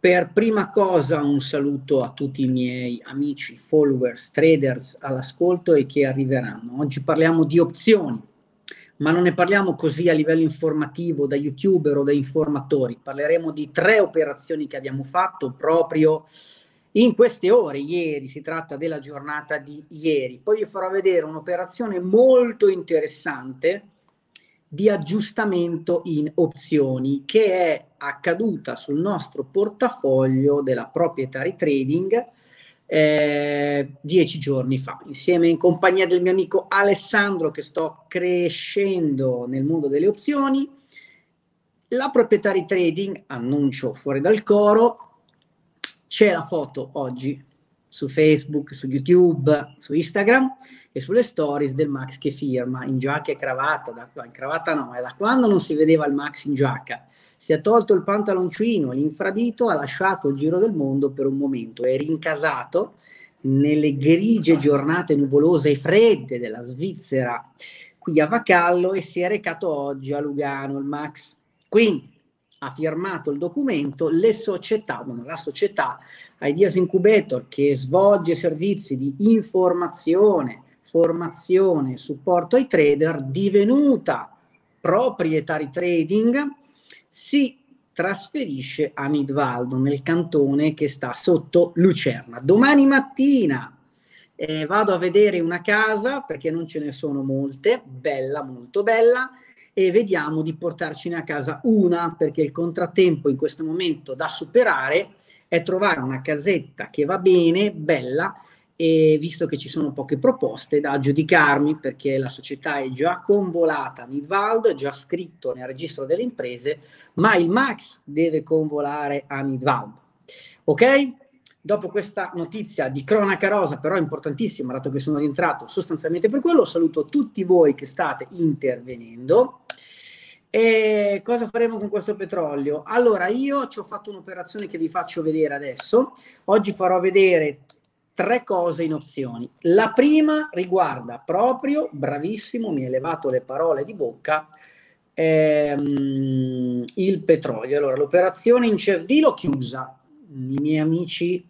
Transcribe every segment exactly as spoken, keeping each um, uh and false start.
Per prima cosa un saluto a tutti i miei amici, followers, traders all'ascolto e che arriveranno. Oggi parliamo di opzioni, ma non ne parliamo così a livello informativo da youtuber o da informatori. Parleremo di tre operazioni che abbiamo fatto proprio in queste ore, ieri. Si tratta della giornata di ieri. Poi vi farò vedere un'operazione molto interessante di aggiustamento in opzioni che è accaduta sul nostro portafoglio della proprietary trading eh, dieci giorni fa, insieme in compagnia del mio amico Alessandro, che sto crescendo nel mondo delle opzioni. La proprietary trading, annuncio fuori dal coro, c'è la foto oggi su Facebook, su YouTube, su Instagram e sulle stories del Max che firma in giacca e cravatta. Da, in cravatta no, è da quando non si vedeva il Max in giacca. Si è tolto il pantaloncino, l'infradito, ha lasciato il giro del mondo per un momento, è rincasato nelle grigie giornate nuvolose e fredde della Svizzera, qui a Vacallo, e si è recato oggi a Lugano il Max. Quindi ha firmato il documento, le società, bueno, la società Ideas Incubator, che svolge servizi di informazione, formazione, supporto ai trader, divenuta proprietary trading, si trasferisce a Midvaldo, nel cantone che sta sotto Lucerna. Domani mattina eh, vado a vedere una casa, perché non ce ne sono molte, bella, molto bella, e vediamo di portarcene a casa una, perché il contrattempo in questo momento da superare è trovare una casetta che va bene, bella, e visto che ci sono poche proposte da aggiudicarmi, perché la società è già convolata, Midvald è già scritto nel registro delle imprese, ma il Max deve convolare a Midvald. Ok? Dopo questa notizia di cronaca rosa, però importantissima, dato che sono rientrato sostanzialmente per quello, saluto tutti voi che state intervenendo. E cosa faremo con questo petrolio? Allora, io ci ho fatto un'operazione che vi faccio vedere adesso. Oggi farò vedere tre cose in opzioni. La prima riguarda proprio, bravissimo, mi hai levato le parole di bocca, ehm, il petrolio. Allora, l'operazione in Cerdi l'ho chiusa. I miei amici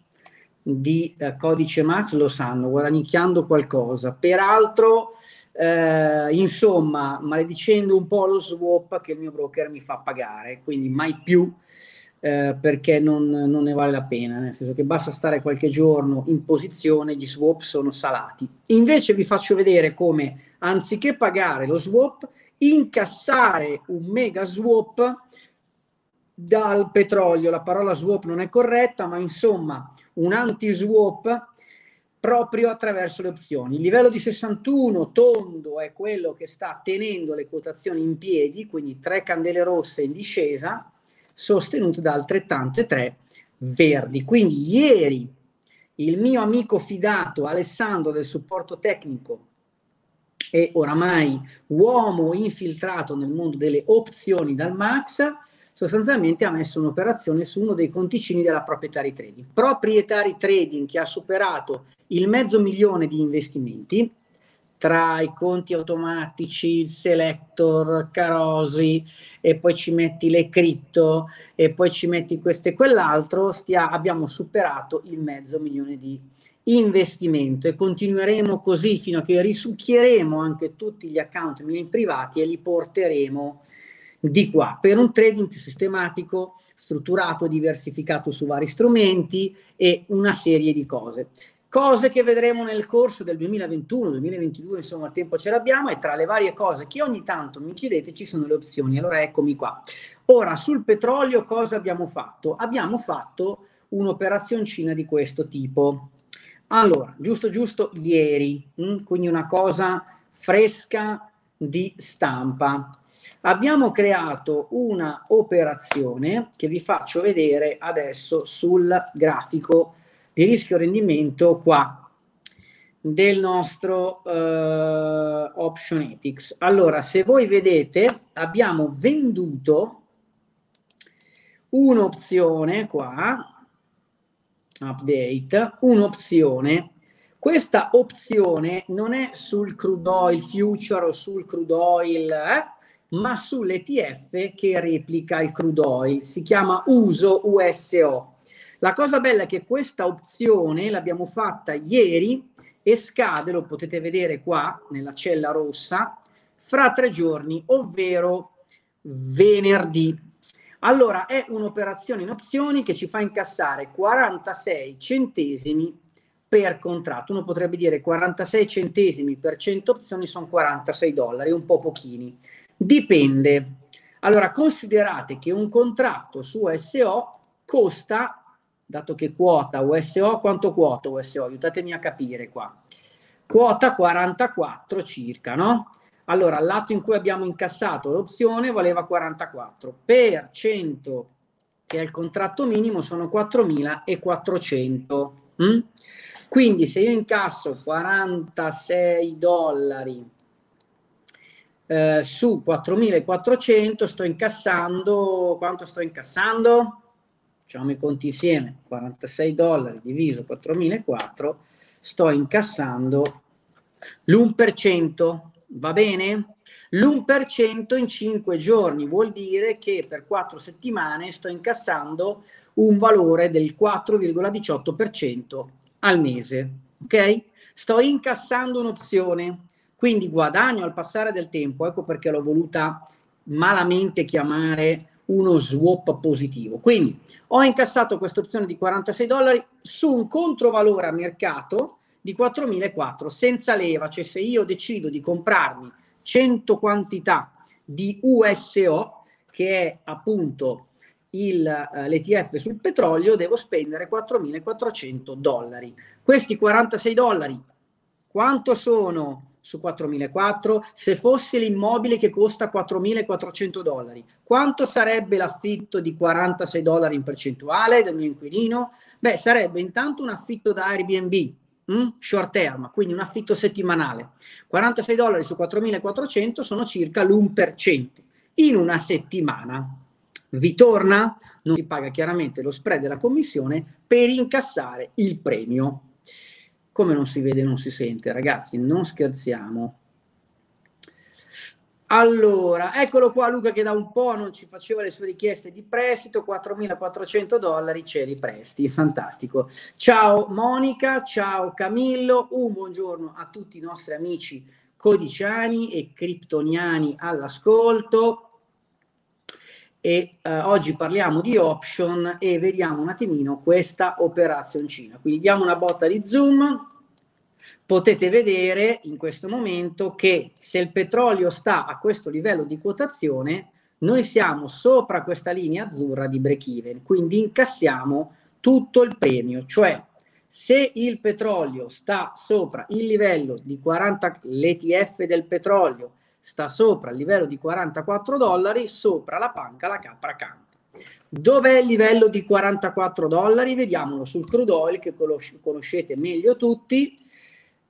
di eh, Codice Max lo sanno, guadagnando qualcosa. Peraltro, eh, insomma, maledicendo un po' lo swap che il mio broker mi fa pagare, quindi mai più, eh, perché non, non ne vale la pena, nel senso che basta stare qualche giorno in posizione, gli swap sono salati. Invece vi faccio vedere come, anziché pagare lo swap, incassare un mega swap dal petrolio. La parola swap non è corretta, ma insomma un anti-swap proprio attraverso le opzioni. Il livello di sessantuno tondo è quello che sta tenendo le quotazioni in piedi, quindi tre candele rosse in discesa, sostenute da altrettante tre verdi. Quindi ieri il mio amico fidato Alessandro del supporto tecnico e oramai uomo infiltrato nel mondo delle opzioni dal Max, sostanzialmente ha messo un'operazione su uno dei conticini della proprietary trading. Proprietary trading che ha superato il mezzo milione di investimenti tra i conti automatici, il selector, carosi, e poi ci metti le cripto, e poi ci metti questo e quell'altro, stia, abbiamo superato il mezzo milione di investimento e continueremo così fino a che risucchieremo anche tutti gli account miei privati e li porteremo di qua, per un trading più sistematico, strutturato, diversificato su vari strumenti e una serie di cose. Cose che vedremo nel corso del duemilaventuno duemilaventidue, insomma il tempo ce l'abbiamo, e tra le varie cose che ogni tanto mi chiedete ci sono le opzioni. Allora eccomi qua. Ora sul petrolio cosa abbiamo fatto? Abbiamo fatto un'operazioncina di questo tipo. Allora, giusto giusto ieri, mh? quindi una cosa fresca di stampa. Abbiamo creato una operazione che vi faccio vedere adesso sul grafico di rischio rendimento qua del nostro eh, Optionetics. Allora, se voi vedete, abbiamo venduto un'opzione qua, update, un'opzione. Questa opzione non è sul crude oil future o sul crude oil, eh? ma sull'E T F che replica il crude oil, si chiama U S O. La cosa bella è che questa opzione l'abbiamo fatta ieri e scade, lo potete vedere qua nella cella rossa, fra tre giorni, ovvero venerdì. Allora, è un'operazione in opzioni che ci fa incassare quarantasei centesimi per contratto. Uno potrebbe dire quarantasei centesimi per cento opzioni sono quarantasei dollari, un po' pochini. Dipende. Allora, considerate che un contratto su U S O costa, dato che quota U S O, quanto quota U S O? Aiutatemi a capire qua. Quota quarantaquattro circa, no? Allora, l'atto in cui abbiamo incassato l'opzione valeva quarantaquattro, per cento, che è il contratto minimo, sono quattromilaquattrocento. Mm? Quindi se io incasso quarantasei dollari eh, su quattromilaquattrocento, sto incassando, quanto sto incassando? Facciamo i conti insieme, quarantasei dollari diviso quattromilaquattrocento, sto incassando l'uno per cento. Va bene? L'uno per cento in cinque giorni vuol dire che per quattro settimane sto incassando un valore del quattro virgola diciotto per cento al mese, ok? Sto incassando un'opzione, quindi guadagno al passare del tempo, ecco perché l'ho voluta malamente chiamare uno swap positivo. Quindi ho incassato questa opzione di quarantasei dollari su un controvalore a mercato di quattromilaquattrocento senza leva, cioè se io decido di comprarmi cento quantità di U S O, che è appunto l'E T F sul petrolio, devo spendere quattromilaquattrocento dollari. Questi quarantasei dollari quanto sono su quattromilaquattrocento? Se fosse l'immobile che costa quattromilaquattrocento dollari, quanto sarebbe l'affitto di quarantasei dollari in percentuale del mio inquilino? Beh, sarebbe intanto un affitto da Airbnb, short term, quindi un affitto settimanale. quarantasei dollari su quattromilaquattrocento sono circa l'uno per cento in una settimana. Vi torna? Non si paga chiaramente lo spread della commissione per incassare il premio. Come non si vede non si sente, ragazzi, non scherziamo. Allora, eccolo qua Luca che da un po' non ci faceva le sue richieste di prestito, quattromilaquattrocento dollari ce li presti, fantastico. Ciao Monica, ciao Camillo, un buongiorno a tutti i nostri amici codiciani e criptoniani all'ascolto. E eh, oggi parliamo di option e vediamo un attimino questa operazioncina. Quindi diamo una botta di zoom. Potete vedere in questo momento che se il petrolio sta a questo livello di quotazione, noi siamo sopra questa linea azzurra di break-even, quindi incassiamo tutto il premio, cioè se il petrolio sta sopra il livello di quaranta, l'E T F del petrolio sta sopra il livello di quarantaquattro dollari, sopra la panca la capra canta. Dov'è il livello di quarantaquattro dollari? Vediamolo sul crude oil che conosci- conoscete meglio tutti.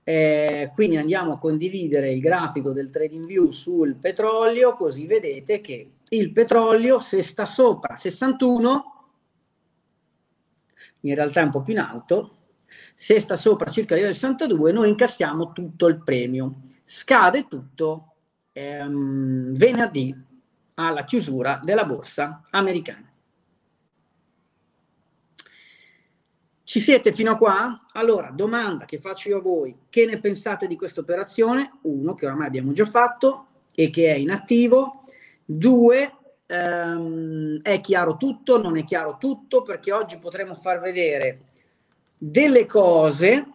Eh, quindi andiamo a condividere il grafico del trading view sul petrolio, così vedete che il petrolio, se sta sopra sessantuno, in realtà è un po' più in alto, se sta sopra circa il livello sessantadue, noi incassiamo tutto il premio. Scade tutto ehm, venerdì alla chiusura della borsa americana. Ci siete fino a qua? Allora, domanda che faccio io a voi, che ne pensate di questa operazione? Uno, che ormai abbiamo già fatto e che è inattivo. Due, ehm, è chiaro tutto, non è chiaro tutto, perché oggi potremo far vedere delle cose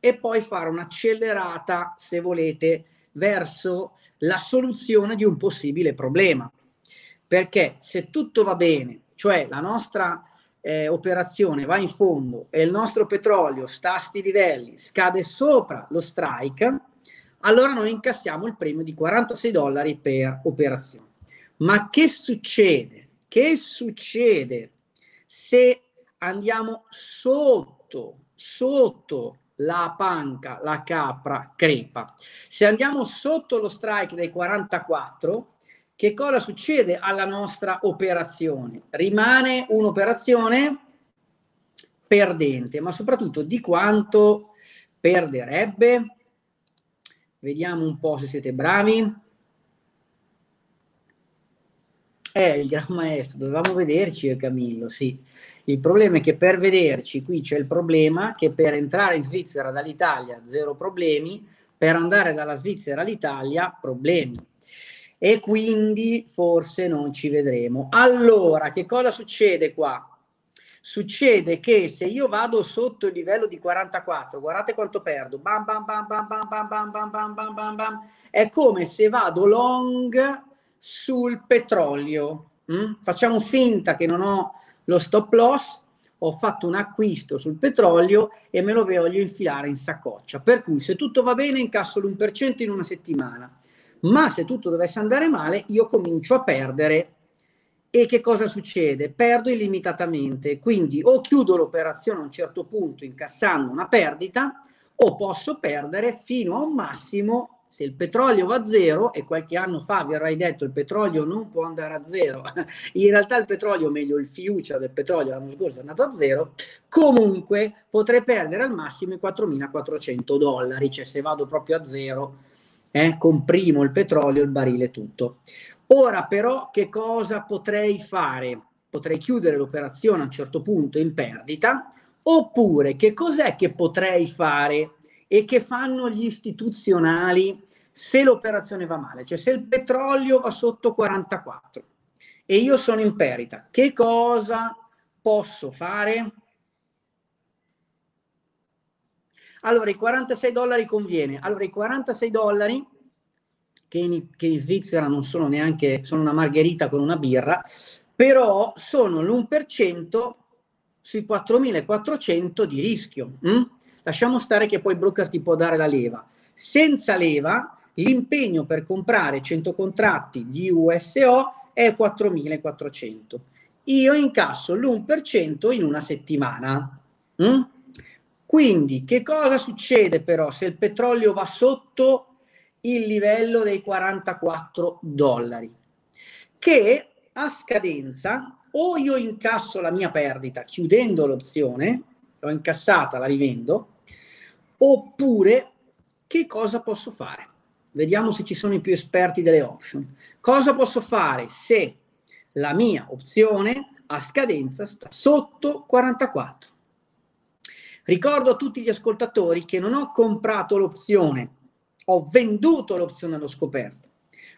e poi fare un'accelerata, se volete, verso la soluzione di un possibile problema. Perché se tutto va bene, cioè la nostra... Eh, operazione va in fondo e il nostro petrolio sta a sti livelli, scade sopra lo strike, allora noi incassiamo il premio di quarantasei dollari per operazione. Ma che succede? Che succede se andiamo sotto, sotto la panca, la capra crepa? Se andiamo sotto lo strike dei quarantaquattro, che cosa succede alla nostra operazione? Rimane un'operazione perdente, ma soprattutto di quanto perderebbe? Vediamo un po' se siete bravi. Eh, il gran maestro, dovevamo vederci io e Camillo, sì. Il problema è che per vederci, qui c'è il problema, che per entrare in Svizzera dall'Italia zero problemi, per andare dalla Svizzera all'Italia problemi. E quindi forse non ci vedremo. Allora, che cosa succede qua? Succede che se io vado sotto il livello di quarantaquattro, guardate quanto perdo, bam bam bam bam bam bam bam bam bam bam bam bam, è come se vado long sul petrolio. Mm? Facciamo finta che non ho lo stop loss, ho fatto un acquisto sul petrolio e me lo voglio infilare in saccoccia, per cui se tutto va bene incasso l'uno per cento in una settimana, ma se tutto dovesse andare male io comincio a perdere. E che cosa succede? Perdo illimitatamente, quindi o chiudo l'operazione a un certo punto incassando una perdita, o posso perdere fino a un massimo, se il petrolio va a zero, e qualche anno fa vi avrai detto il petrolio non può andare a zero, in realtà il petrolio, meglio il future del petrolio l'anno scorso è andato a zero, comunque potrei perdere al massimo i quattromilaquattrocento dollari, cioè se vado proprio a zero, eh, comprimo il petrolio, il barile, tutto. Ora però che cosa potrei fare? Potrei chiudere l'operazione a un certo punto in perdita, oppure che cos'è che potrei fare e che fanno gli istituzionali se l'operazione va male? Cioè se il petrolio va sotto quarantaquattro e io sono in perdita, che cosa posso fare? Allora i quarantasei dollari conviene, allora i quarantasei dollari che in, che in Svizzera non sono neanche, sono una margherita con una birra, però sono l'uno per cento sui quattromilaquattrocento di rischio. Hm? Lasciamo stare che poi il broker ti può dare la leva. Senza leva, l'impegno per comprare cento contratti di U S O è quattromilaquattrocento. Io incasso l'uno per cento in una settimana. Hm? Quindi, che cosa succede però se il petrolio va sotto il livello dei quarantaquattro dollari, che a scadenza o io incasso la mia perdita chiudendo l'opzione, l'ho incassata, la rivendo, oppure che cosa posso fare? Vediamo se ci sono i più esperti delle option. Cosa posso fare se la mia opzione a scadenza sta sotto quarantaquattro? Ricordo a tutti gli ascoltatori che non ho comprato l'opzione, ho venduto l'opzione allo scoperto,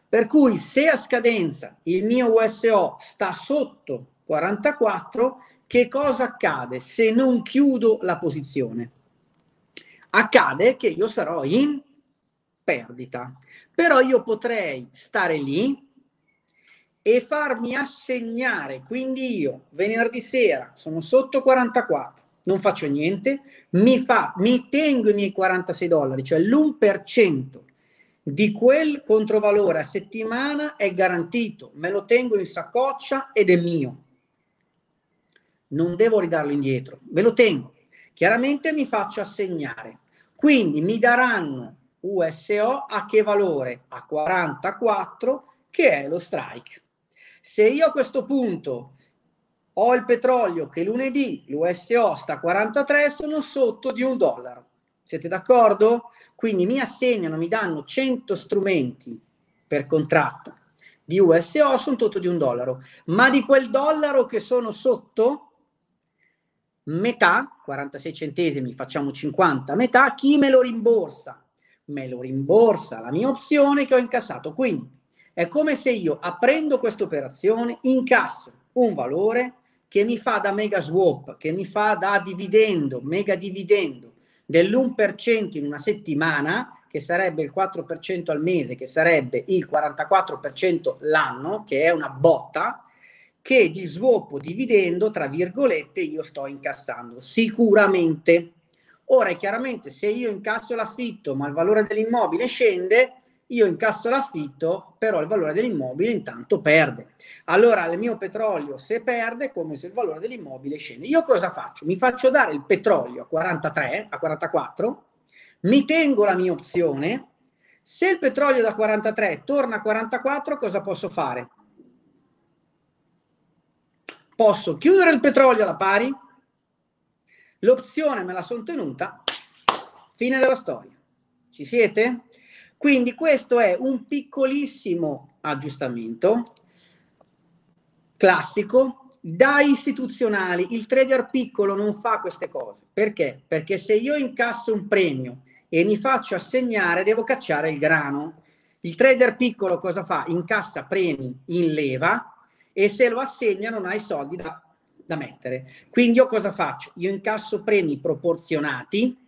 per cui se a scadenza il mio U S O sta sotto quarantaquattro, che cosa accade se non chiudo la posizione? Accade che io sarò in perdita, però io potrei stare lì e farmi assegnare, quindi io venerdì sera sono sotto quarantaquattro, non faccio niente, mi, fa, mi tengo i miei quarantasei dollari, cioè l'uno per cento di quel controvalore a settimana è garantito, me lo tengo in saccoccia ed è mio. Non devo ridarlo indietro, ve lo tengo. Chiaramente mi faccio assegnare, quindi mi daranno U S O a che valore? A quarantaquattro, che è lo strike. Se io a questo punto ho il petrolio che lunedì l'U S O sta a quarantatré, sono sotto di un dollaro. Siete d'accordo? Quindi mi assegnano, mi danno cento strumenti per contratto di U S O, sono sotto di un dollaro. Ma di quel dollaro che sono sotto, metà, quarantasei centesimi, facciamo cinquanta, metà, chi me lo rimborsa? Me lo rimborsa la mia opzione che ho incassato. Quindi è come se io aprendo questa operazione incasso un valore che mi fa da mega swap, che mi fa da dividendo, mega dividendo dell'uno per cento in una settimana, che sarebbe il quattro per cento al mese, che sarebbe il quarantaquattro per cento l'anno, che è una botta, che di swap o dividendo, tra virgolette, io sto incassando sicuramente. Ora, chiaramente, se io incasso l'affitto, ma il valore dell'immobile scende, io incasso l'affitto, però il valore dell'immobile intanto perde. Allora il mio petrolio, se perde, è come se il valore dell'immobile scende. Io cosa faccio? Mi faccio dare il petrolio a quarantatré, a quarantaquattro, mi tengo la mia opzione. Se il petrolio da quarantatré torna a quarantaquattro, cosa posso fare? Posso chiudere il petrolio alla pari, l'opzione me la sono tenuta, fine della storia. Ci siete? Quindi questo è un piccolissimo aggiustamento classico, da istituzionali. Il trader piccolo non fa queste cose. Perché? Perché se io incasso un premio e mi faccio assegnare, devo cacciare il grano. Il trader piccolo cosa fa? Incassa premi in leva e se lo assegna non ha i soldi da, da mettere. Quindi io cosa faccio? Io incasso premi proporzionati,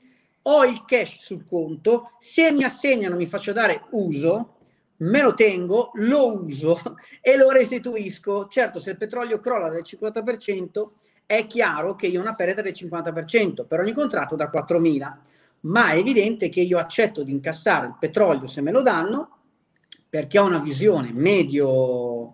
ho il cash sul conto, se mi assegnano mi faccio dare uso, me lo tengo, lo uso e lo restituisco. Certo, se il petrolio crolla del cinquanta per cento è chiaro che io ho una perdita del cinquanta per cento per ogni contratto da quattromila, ma è evidente che io accetto di incassare il petrolio se me lo danno, perché ho una visione medio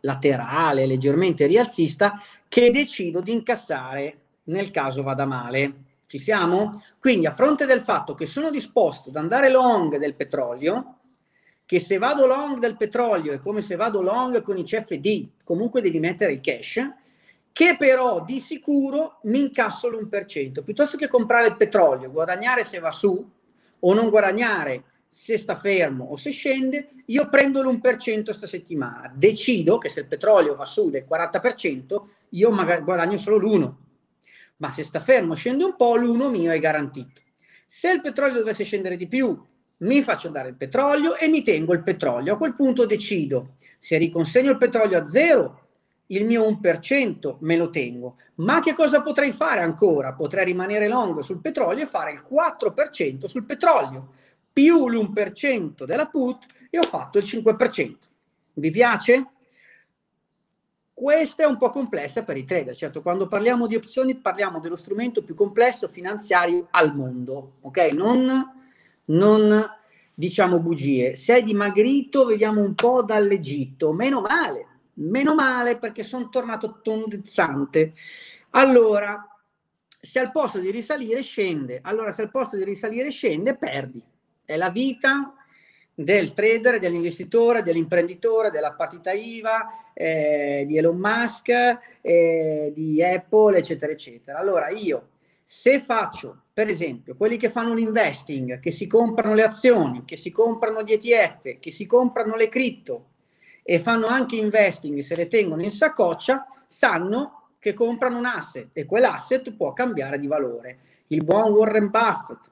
laterale, leggermente rialzista, che decido di incassare nel caso vada male. Ci siamo? Quindi a fronte del fatto che sono disposto ad andare long del petrolio, che se vado long del petrolio è come se vado long con i C F D, comunque devi mettere il cash, che però di sicuro mi incasso l'uno per cento. Piuttosto che comprare il petrolio, guadagnare se va su o non guadagnare se sta fermo o se scende, io prendo l'uno per cento questa settimana. Decido che se il petrolio va su del quaranta per cento, io magari guadagno solo l'uno. Ma se sta fermo scende un po', l'uno mio è garantito. Se il petrolio dovesse scendere di più, mi faccio dare il petrolio e mi tengo il petrolio. A quel punto decido, se riconsegno il petrolio a zero, il mio uno per cento me lo tengo. Ma che cosa potrei fare ancora? Potrei rimanere long sul petrolio e fare il quattro per cento sul petrolio, più l'uno per cento della put e ho fatto il cinque per cento. Vi piace? Questa è un po' complessa per i trader. Certo, quando parliamo di opzioni parliamo dello strumento più complesso finanziario al mondo. Ok? Non, non diciamo bugie. Sei dimagrito, vediamo un po' dall'Egitto. Meno male, meno male perché sono tornato tondezzante. Allora, se al posto di risalire scende, allora se al posto di risalire scende perdi. È la vita del trader, dell'investitore, dell'imprenditore, della partita I V A, eh, di Elon Musk, eh, di Apple, eccetera, eccetera. Allora io, se faccio, per esempio, quelli che fanno l'investing, che si comprano le azioni, che si comprano gli E T F, che si comprano le cripto e fanno anche investing, se le tengono in saccoccia, sanno che comprano un asset e quell'asset può cambiare di valore. Il buon Warren Buffett,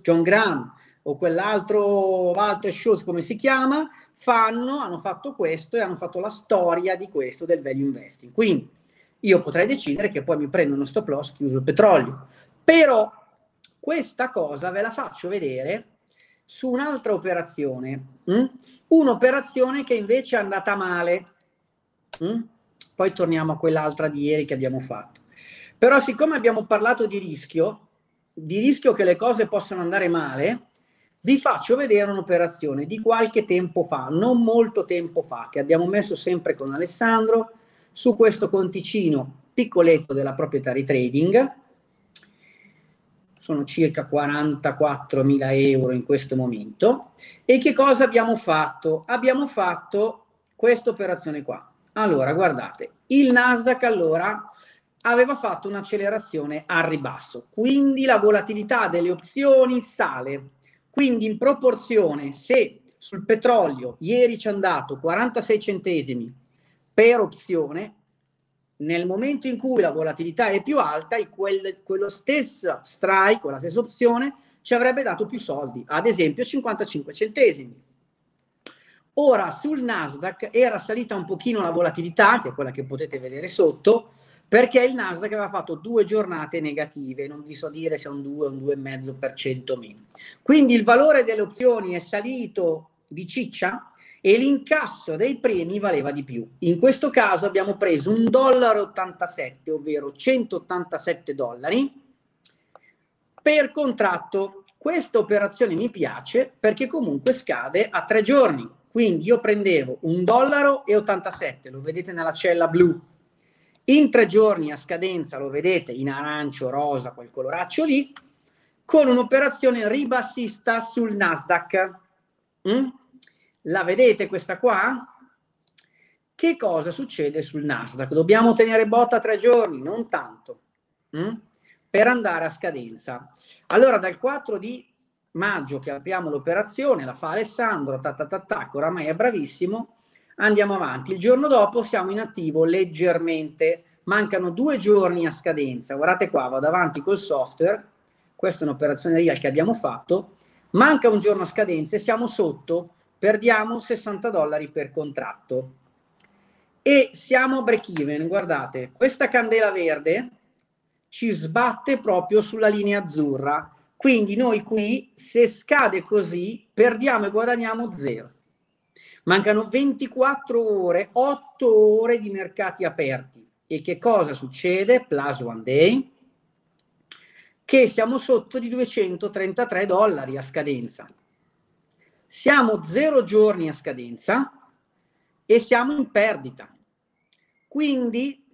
John Graham o quell'altro Walter Schultz, come si chiama, fanno, hanno fatto questo e hanno fatto la storia di questo del value investing. Quindi io potrei decidere che poi mi prendo uno stop loss chiuso il petrolio, però questa cosa ve la faccio vedere su un'altra operazione, mh? un'operazione che invece è andata male, mh? poi torniamo a quell'altra di ieri che abbiamo fatto, però siccome abbiamo parlato di rischio, di rischio che le cose possano andare male, vi faccio vedere un'operazione di qualche tempo fa, non molto tempo fa, che abbiamo messo sempre con Alessandro su questo conticino piccoletto della proprietary trading. Sono circa quarantaquattromila euro in questo momento. E che cosa abbiamo fatto? Abbiamo fatto questa operazione qua. Allora, guardate, il Nasdaq allora aveva fatto un'accelerazione al ribasso, quindi la volatilità delle opzioni sale, quindi in proporzione se sul petrolio ieri ci è andato quarantasei centesimi per opzione, nel momento in cui la volatilità è più alta, quel, quello stesso strike, quella stessa opzione, ci avrebbe dato più soldi, ad esempio cinquantacinque centesimi. Ora sul Nasdaq era salita un pochino la volatilità, che è quella che potete vedere sotto, perché il Nasdaq aveva fatto due giornate negative, non vi so dire se è un due o un due virgola cinque per cento meno. Quindi il valore delle opzioni è salito di ciccia e l'incasso dei premi valeva di più. In questo caso abbiamo preso un virgola ottantasette dollari, ovvero centottantasette dollari, per contratto. Questa operazione mi piace perché comunque scade a tre giorni. Quindi io prendevo un virgola ottantasette dollari, lo vedete nella cella blu, in tre giorni a scadenza, lo vedete in arancio, rosa, quel coloraccio lì, con un'operazione ribassista sul Nasdaq. Mm? La vedete questa qua? Che cosa succede sul Nasdaq? Dobbiamo tenere botta tre giorni, non tanto, mm? per andare a scadenza. Allora dal quattro di maggio che apriamo l'operazione, la fa Alessandro, ta ta ta ta, oramai è bravissimo, Andiamo avanti. Il giorno dopo siamo in attivo leggermente. Mancano due giorni a scadenza. Guardate qua, vado avanti col software. Questa è un'operazione real che abbiamo fatto. Manca un giorno a scadenza e siamo sotto. Perdiamo sessanta dollari per contratto. E siamo a break even. Guardate, questa candela verde ci sbatte proprio sulla linea azzurra. Quindi noi qui, se scade così, perdiamo e guadagniamo zero. Mancano ventiquattro ore, otto ore di mercati aperti. E che cosa succede? Plus one day. Che siamo sotto di duecentotrentatré dollari a scadenza. Siamo zero giorni a scadenza e siamo in perdita. Quindi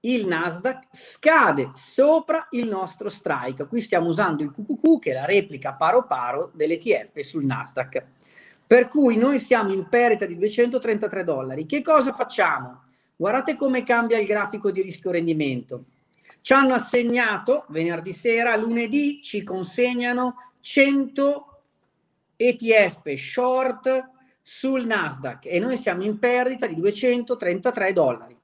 il Nasdaq scade sopra il nostro strike. Qui stiamo usando il Q Q Q, che è la replica paro paro dell'E T F sul Nasdaq. Per cui noi siamo in perdita di duecentotrentatré dollari. Che cosa facciamo? Guardate come cambia il grafico di rischio-rendimento. Ci hanno assegnato venerdì sera, lunedì ci consegnano cento E T F short sul Nasdaq e noi siamo in perdita di duecentotrentatré dollari.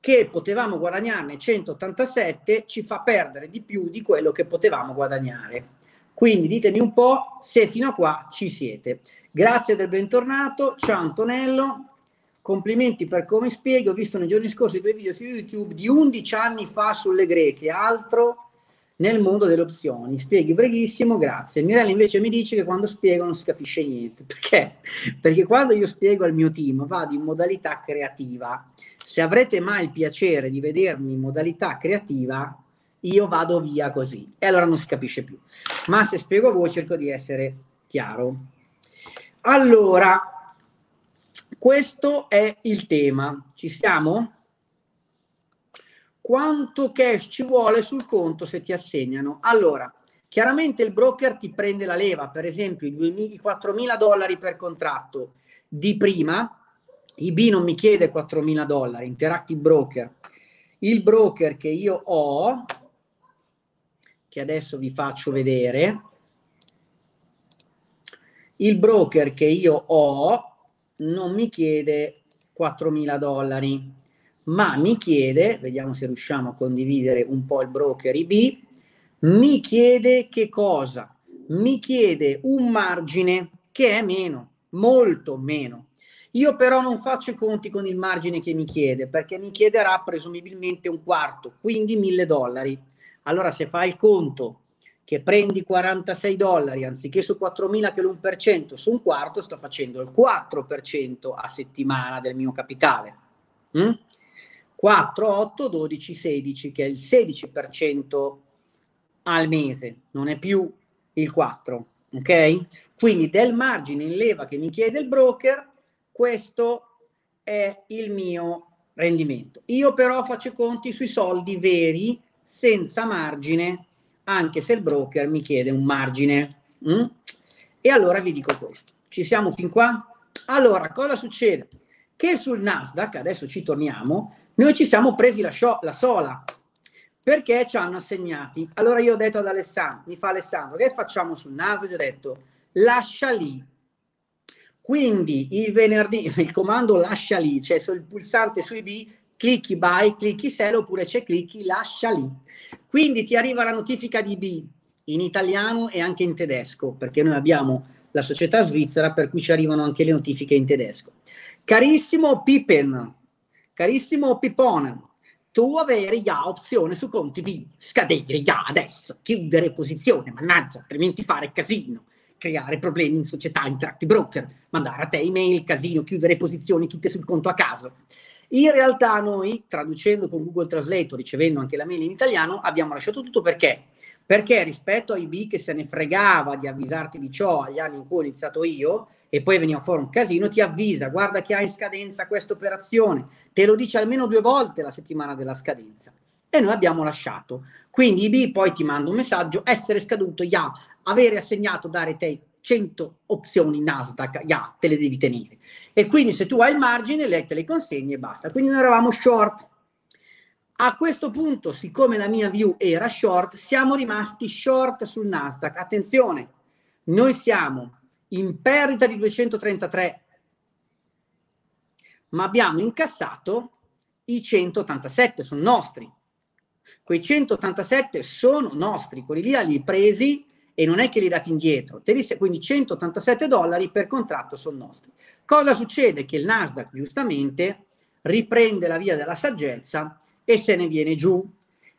Che potevamo guadagnarne centottantasette, ci fa perdere di più di quello che potevamo guadagnare. Quindi ditemi un po' se fino a qua ci siete. Grazie del bentornato, ciao Antonello, complimenti per come spieghi. Ho visto nei giorni scorsi due video su YouTube di undici anni fa sulle greche, altro nel mondo delle opzioni. Spieghi breghissimo, grazie. Mirella invece mi dice che quando spiego non si capisce niente. Perché? Perché quando io spiego al mio team vado in modalità creativa. Se avrete mai il piacere di vedermi in modalità creativa, io vado via così. E allora non si capisce più. Ma se spiego a voi cerco di essere chiaro. Allora, questo è il tema. Ci siamo? Quanto cash ci vuole sul conto se ti assegnano? Allora, chiaramente il broker ti prende la leva, per esempio i quattromila dollari per contratto di prima. I B non mi chiede quattromila dollari, Interactive Broker. Il broker che io ho, che adesso vi faccio vedere, il broker che io ho non mi chiede quattromila dollari. Ma mi chiede, vediamo se riusciamo a condividere un po' il broker I B, mi chiede che cosa? Mi chiede un margine che è meno, molto meno. Io però non faccio i conti con il margine che mi chiede, perché mi chiederà presumibilmente un quarto, quindi mille dollari. Allora se fai il conto che prendi quarantasei dollari anziché su quattromila che l'uno per cento, su un quarto sto facendo il quattro per cento a settimana del mio capitale. Mm? quattro, otto, dodici, sedici, che è il sedici per cento al mese, non è più il quattro, ok? Quindi del margine in leva che mi chiede il broker, questo è il mio rendimento. Io però faccio conti sui soldi veri, senza margine, anche se il broker mi chiede un margine. Mm? E allora vi dico questo. Ci siamo fin qua? Allora, cosa succede? Che sul Nasdaq, adesso ci torniamo, noi ci siamo presi la, la sola, perché ci hanno assegnati. Allora io ho detto ad Alessandro, mi fa Alessandro, che facciamo sul Nasdaq? Gli ho detto, lascia lì. Quindi il venerdì, il comando lascia lì, cioè sul pulsante su I B, clicchi buy, clicchi sell, oppure c'è clicchi lascia lì. Quindi ti arriva la notifica di I B, in italiano e anche in tedesco, perché noi abbiamo la società svizzera, per cui ci arrivano anche le notifiche in tedesco. Carissimo Pippen, carissimo Pippone, tu avere già opzione su conti B, scadere già adesso, chiudere posizione, mannaggia, altrimenti fare casino, creare problemi in società, Interactive Broker, mandare a te email, casino, chiudere posizioni tutte sul conto a caso. In realtà noi, traducendo con Google Translate, ricevendo anche la mail in italiano, abbiamo lasciato tutto perché? Perché rispetto a I B che se ne fregava di avvisarti di ciò agli anni in cui ho iniziato io, e poi veniva fuori un casino, ti avvisa, guarda che hai in scadenza questa operazione, te lo dice almeno due volte la settimana della scadenza. E noi abbiamo lasciato. Quindi I B poi ti manda un messaggio, essere scaduto, ya, yeah. Avere assegnato, dare te cento opzioni Nasdaq, ya, yeah, te le devi tenere. E quindi se tu hai il margine, le, te le consegni e basta. Quindi noi eravamo short. A questo punto, siccome la mia view era short, siamo rimasti short sul Nasdaq. Attenzione, noi siamo in perdita di duecentotrentatré ma abbiamo incassato i centottantasette, sono nostri. Quei centottantasette sono nostri, quelli lì li presi e non è che li date indietro. Quindi centottantasette dollari per contratto sono nostri. Cosa succede? Che il Nasdaq giustamente riprende la via della saggezza e se ne viene giù.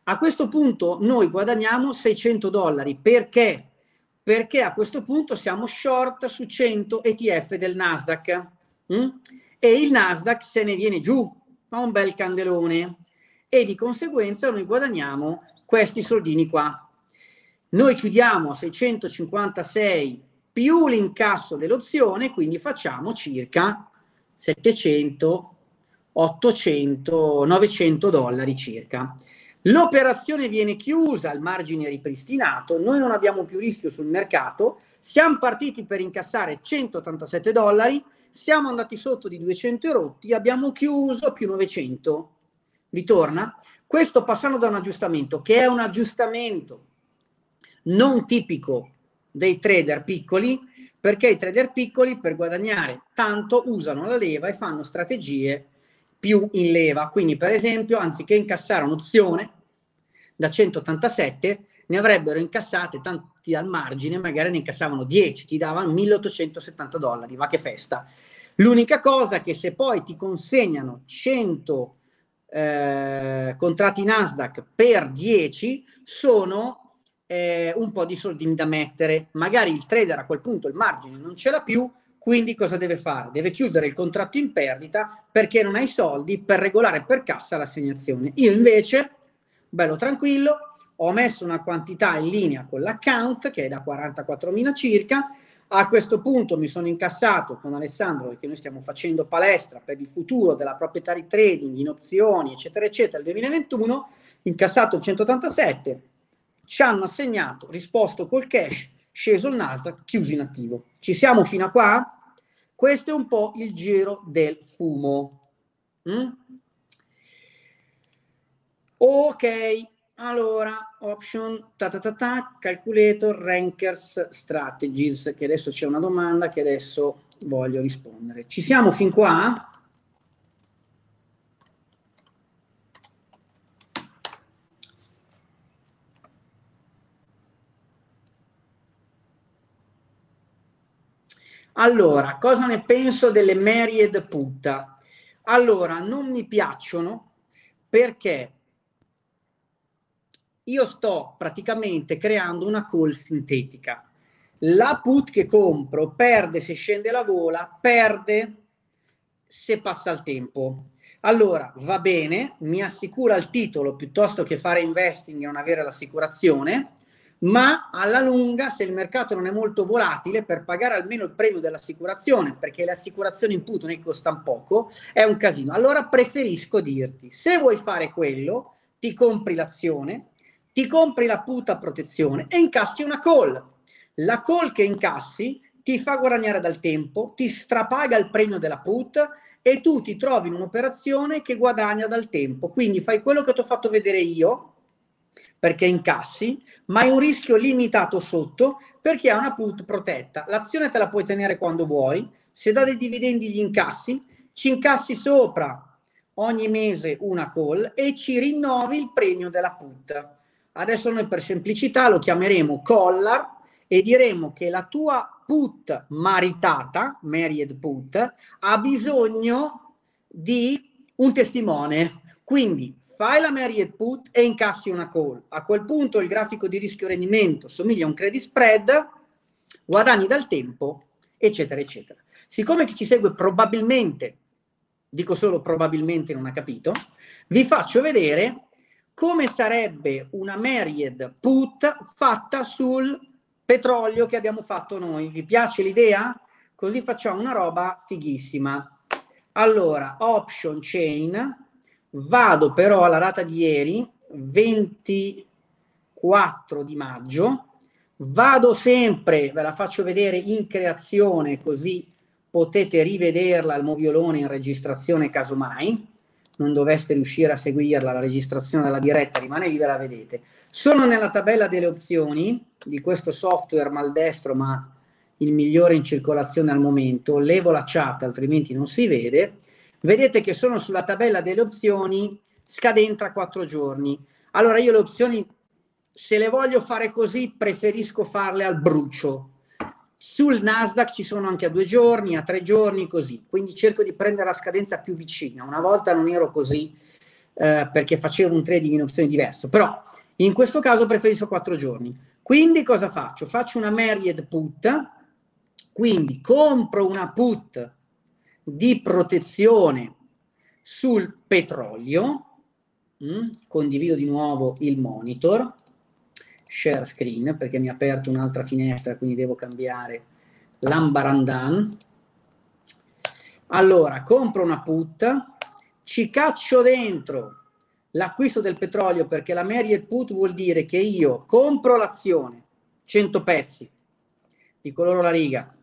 A questo punto noi guadagniamo seicento dollari. Perché? Perché a questo punto siamo short su cento E T F del Nasdaq. Mm? E il Nasdaq se ne viene giù, fa un bel candelone. E di conseguenza noi guadagniamo questi soldini qua. Noi chiudiamo a seicentocinquantasei più l'incasso dell'opzione, quindi facciamo circa settecento, ottocento, novecento dollari circa. L'operazione viene chiusa, il margine è ripristinato, noi non abbiamo più rischio sul mercato, siamo partiti per incassare centottantasette dollari, siamo andati sotto di duecento rotti, abbiamo chiuso più novecento. Vi torna? Questo passando da un aggiustamento, che è un aggiustamento non tipico dei trader piccoli, perché i trader piccoli per guadagnare tanto usano la leva e fanno strategie più in leva. Quindi per esempio, anziché incassare un'opzione da centottantasette, ne avrebbero incassate tanti al margine, magari ne incassavano dieci, ti davano milleottocentosettanta dollari, va che festa. L'unica cosa è che se poi ti consegnano cento eh, contratti Nasdaq per dieci, sono eh, un po' di soldini da mettere. Magari il trader a quel punto il margine non ce l'ha più, quindi cosa deve fare? Deve chiudere il contratto in perdita perché non ha i soldi per regolare per cassa l'assegnazione. Io invece, bello tranquillo, ho messo una quantità in linea con l'account, che è da quarantaquattromila circa. A questo punto mi sono incassato con Alessandro, perché noi stiamo facendo palestra per il futuro della proprietà di trading, in opzioni, eccetera, eccetera, del duemilaventuno, incassato il centottantasette, ci hanno assegnato, risposto col cash, sceso il Nasdaq, chiuso in attivo. Ci siamo fino a qua? Questo è un po' il giro del fumo. Mm? Ok. Allora, option, ta ta ta ta, calculator, rankers, strategies, che adesso c'è una domanda che adesso voglio rispondere. Ci siamo fin qua? Allora, cosa ne penso delle married put? Allora, non mi piacciono perché io sto praticamente creando una call sintetica. La put che compro perde se scende la vola, perde se passa il tempo. Allora, va bene, mi assicura il titolo piuttosto che fare investing e non avere l'assicurazione, ma alla lunga, se il mercato non è molto volatile, per pagare almeno il premio dell'assicurazione, perché le assicurazioni in put ne costano poco, è un casino. Allora preferisco dirti, se vuoi fare quello, ti compri l'azione, ti compri la put a protezione e incassi una call. La call che incassi ti fa guadagnare dal tempo, ti strapaga il premio della put e tu ti trovi in un'operazione che guadagna dal tempo. Quindi fai quello che ti ho fatto vedere io, perché incassi, ma hai un rischio limitato sotto perché è una put protetta. L'azione te la puoi tenere quando vuoi, se dà dei dividendi gli incassi, ci incassi sopra ogni mese una call e ci rinnovi il premio della put. Adesso noi per semplicità lo chiameremo collar e diremo che la tua put maritata, married put, ha bisogno di un testimone. Quindi fai la married put e incassi una call. A quel punto il grafico di rischio rendimento somiglia a un credit spread, guadagni dal tempo, eccetera, eccetera. Siccome chi ci segue probabilmente, dico solo probabilmente non ha capito, vi faccio vedere come sarebbe una married put fatta sul petrolio che abbiamo fatto noi. Vi piace l'idea? Così facciamo una roba fighissima. Allora, option chain, vado però alla data di ieri, ventiquattro di maggio, vado sempre, ve la faccio vedere in creazione così potete rivederla al moviolone in registrazione casomai. Non doveste riuscire a seguirla, la registrazione della diretta rimane lì, ve la vedete. Sono nella tabella delle opzioni di questo software maldestro, ma il migliore in circolazione al momento. Levo la chat, altrimenti non si vede. vedete che sono sulla tabella delle opzioni scadente a quattro giorni. Allora io le opzioni, se le voglio fare così, preferisco farle al brucio. Sul Nasdaq ci sono anche a due giorni, a tre giorni, così. Quindi cerco di prendere la scadenza più vicina. Una volta non ero così eh, perché facevo un trading in opzioni diverso, però in questo caso preferisco quattro giorni. Quindi cosa faccio? Faccio una Married Put, quindi compro una put di protezione sul petrolio. Mm, condivido di nuovo il monitor, share screen, perché mi ha aperto un'altra finestra, quindi devo cambiare l'ambarandan. Allora, compro una put, ci caccio dentro l'acquisto del petrolio, perché la Married Put vuol dire che io compro l'azione, cento pezzi, di coloro la riga,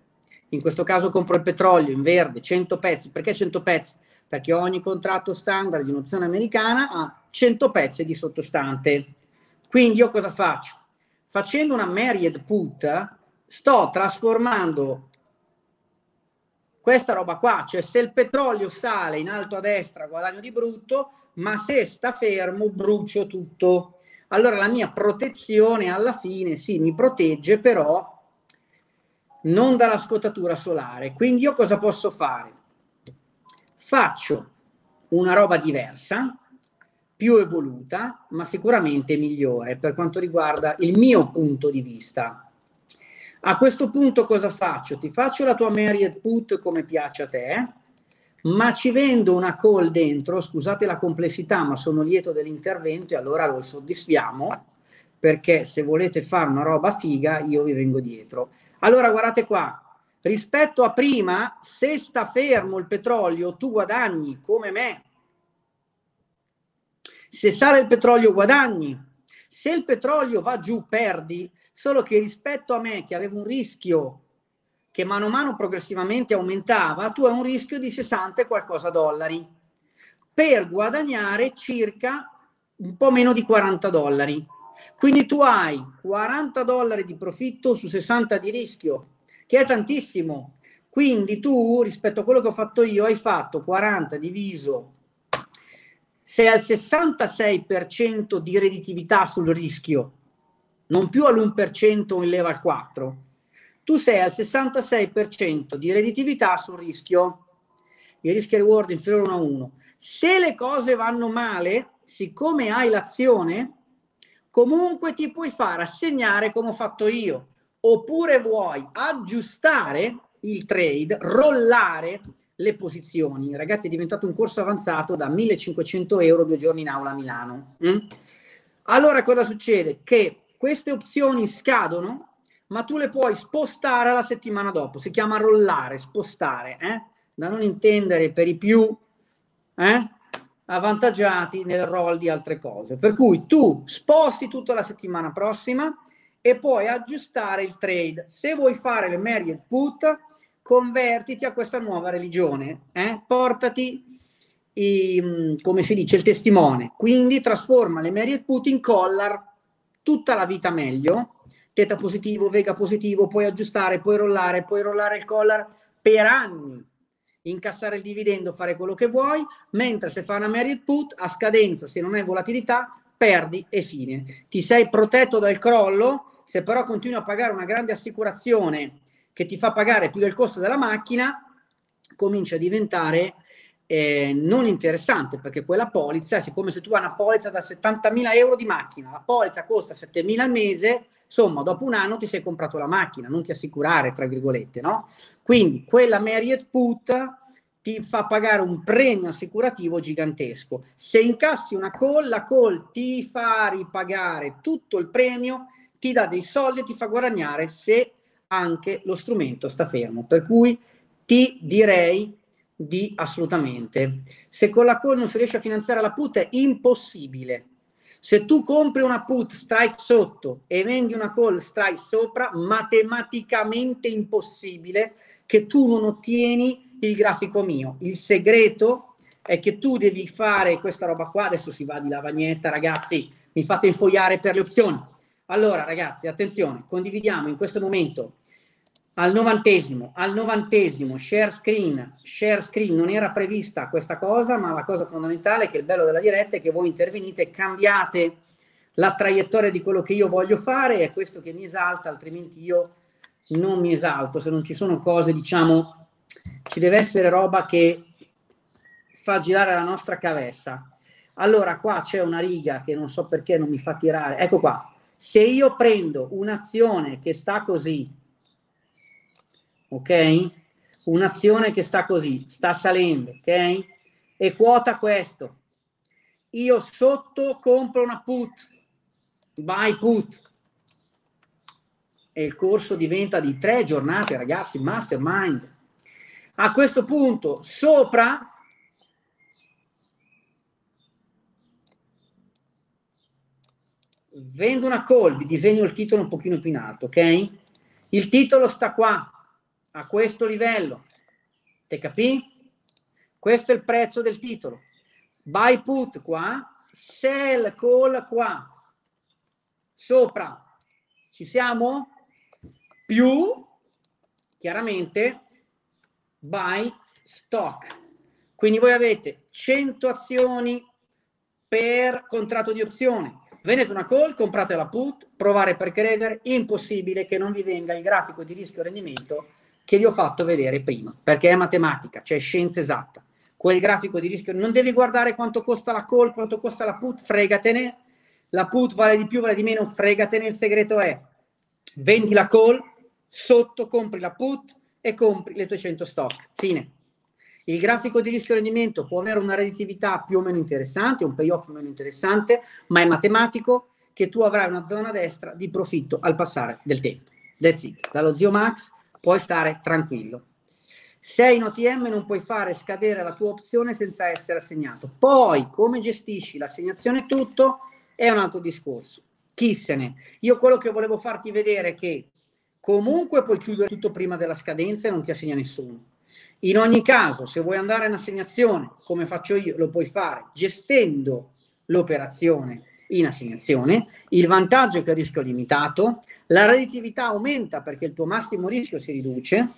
in questo caso compro il petrolio in verde, cento pezzi. Perché cento pezzi? Perché ogni contratto standard di un'opzione americana ha cento pezzi di sottostante. Quindi io cosa faccio? Facendo una Married Put sto trasformando questa roba qua, cioè se il petrolio sale in alto a destra guadagno di brutto, ma se sta fermo brucio tutto. Allora la mia protezione alla fine sì, mi protegge, però non dalla scottatura solare. Quindi io cosa posso fare? Faccio una roba diversa, più evoluta, ma sicuramente migliore per quanto riguarda il mio punto di vista. A questo punto cosa faccio? Ti faccio la tua Married Put come piace a te, ma ci vendo una call dentro, scusate la complessità, ma sono lieto dell'intervento e allora lo soddisfiamo, perché se volete fare una roba figa io vi vengo dietro. Allora guardate qua, rispetto a prima, se sta fermo il petrolio tu guadagni come me, se sale il petrolio guadagni, se il petrolio va giù perdi, solo che rispetto a me che avevo un rischio che mano a mano progressivamente aumentava, tu hai un rischio di sessanta e qualcosa dollari, per guadagnare circa un po' meno di quaranta dollari. Quindi tu hai quaranta dollari di profitto su sessanta di rischio, che è tantissimo. Quindi tu, rispetto a quello che ho fatto io, hai fatto quaranta diviso, sei al sessantasei per cento di redditività sul rischio, non più all'uno per cento o in leva al quattro per cento. Tu sei al sessantasei per cento di redditività sul rischio, il rischio reward inferiore uno a uno. Se le cose vanno male, siccome hai l'azione, comunque ti puoi far assegnare come ho fatto io, oppure vuoi aggiustare il trade, rollare le posizioni. Ragazzi, è diventato un corso avanzato da millecinquecento euro due giorni in aula a Milano. Mm? Allora cosa succede? Che queste opzioni scadono, ma tu le puoi spostare alla settimana dopo. Si chiama rollare, spostare, eh? Da non intendere per i più... Eh? avvantaggiati nel roll di altre cose, per cui tu sposti tutta la settimana prossima e puoi aggiustare il trade. Se vuoi fare le Married Put, convertiti a questa nuova religione, eh? Portati i, come si dice, il testimone, quindi trasforma le Married Put in collar tutta la vita meglio, teta positivo, vega positivo, puoi aggiustare, puoi rollare, puoi rollare il collar per anni, incassare il dividendo, fare quello che vuoi, mentre se fa una Married Put a scadenza, se non hai volatilità, perdi e fine. Ti sei protetto dal crollo, se però continui a pagare una grande assicurazione che ti fa pagare più del costo della macchina, comincia a diventare eh, non interessante, perché quella polizza, siccome se tu hai una polizza da settantamila euro di macchina, la polizza costa settemila al mese, insomma, dopo un anno ti sei comprato la macchina, non ti assicurare, tra virgolette, no? Quindi quella Married Put ti fa pagare un premio assicurativo gigantesco. Se incassi una call, la call ti fa ripagare tutto il premio, ti dà dei soldi e ti fa guadagnare se anche lo strumento sta fermo. Per cui ti direi di assolutamente. Se con la call non si riesce a finanziare la put è impossibile. Se tu compri una put strike sotto e vendi una call strike sopra, matematicamente impossibile che tu non ottieni il grafico mio. Il segreto è che tu devi fare questa roba qua, adesso si va di lavagnetta, ragazzi, mi fate infogliare per le opzioni. Allora ragazzi, attenzione, condividiamo in questo momento al novantesimo, al novantesimo share screen, share screen, non era prevista questa cosa, ma la cosa fondamentale, che è il bello della diretta, è che voi intervenite e cambiate la traiettoria di quello che io voglio fare, è questo che mi esalta, altrimenti io non mi esalto, se non ci sono cose, diciamo, ci deve essere roba che fa girare la nostra cavessa. Allora qua c'è una riga che non so perché non mi fa tirare, ecco qua, se io prendo un'azione che sta così, ok? Un'azione che sta così, sta salendo, ok? E quota questo, io sotto compro una put, buy put, e il corso diventa di tre giornate, ragazzi, mastermind. A questo punto, sopra, vendo una call, vi disegno il titolo un pochino più in alto, ok? Il titolo sta qua, a questo livello, te capì? Questo è il prezzo del titolo. Buy put qua, sell call qua, sopra, ci siamo? Più, chiaramente, buy stock. Quindi voi avete cento azioni per contratto di opzione. Vendete una call, comprate la put, provare per credere, impossibile che non vi venga il grafico di rischio rendimento che vi ho fatto vedere prima, perché è matematica, cioè scienza esatta. Quel grafico di rischio, non devi guardare quanto costa la call, quanto costa la put, fregatene, la put vale di più, vale di meno, fregatene, il segreto è vendi la call, sotto compri la put e compri le tue cento stock, fine. Il grafico di rischio rendimento può avere una redditività più o meno interessante, un payoff meno interessante, ma è matematico che tu avrai una zona destra di profitto al passare del tempo. That's it. Dallo zio Max puoi stare tranquillo. Sei in O T M non puoi fare scadere la tua opzione senza essere assegnato. Poi, come gestisci l'assegnazione e tutto, è un altro discorso. Chissene. Io quello che volevo farti vedere è che comunque puoi chiudere tutto prima della scadenza e non ti assegna nessuno. In ogni caso, se vuoi andare in assegnazione, come faccio io, lo puoi fare gestendo l'operazione in assegnazione. Il vantaggio è che il rischio è limitato, la redditività aumenta perché il tuo massimo rischio si riduce,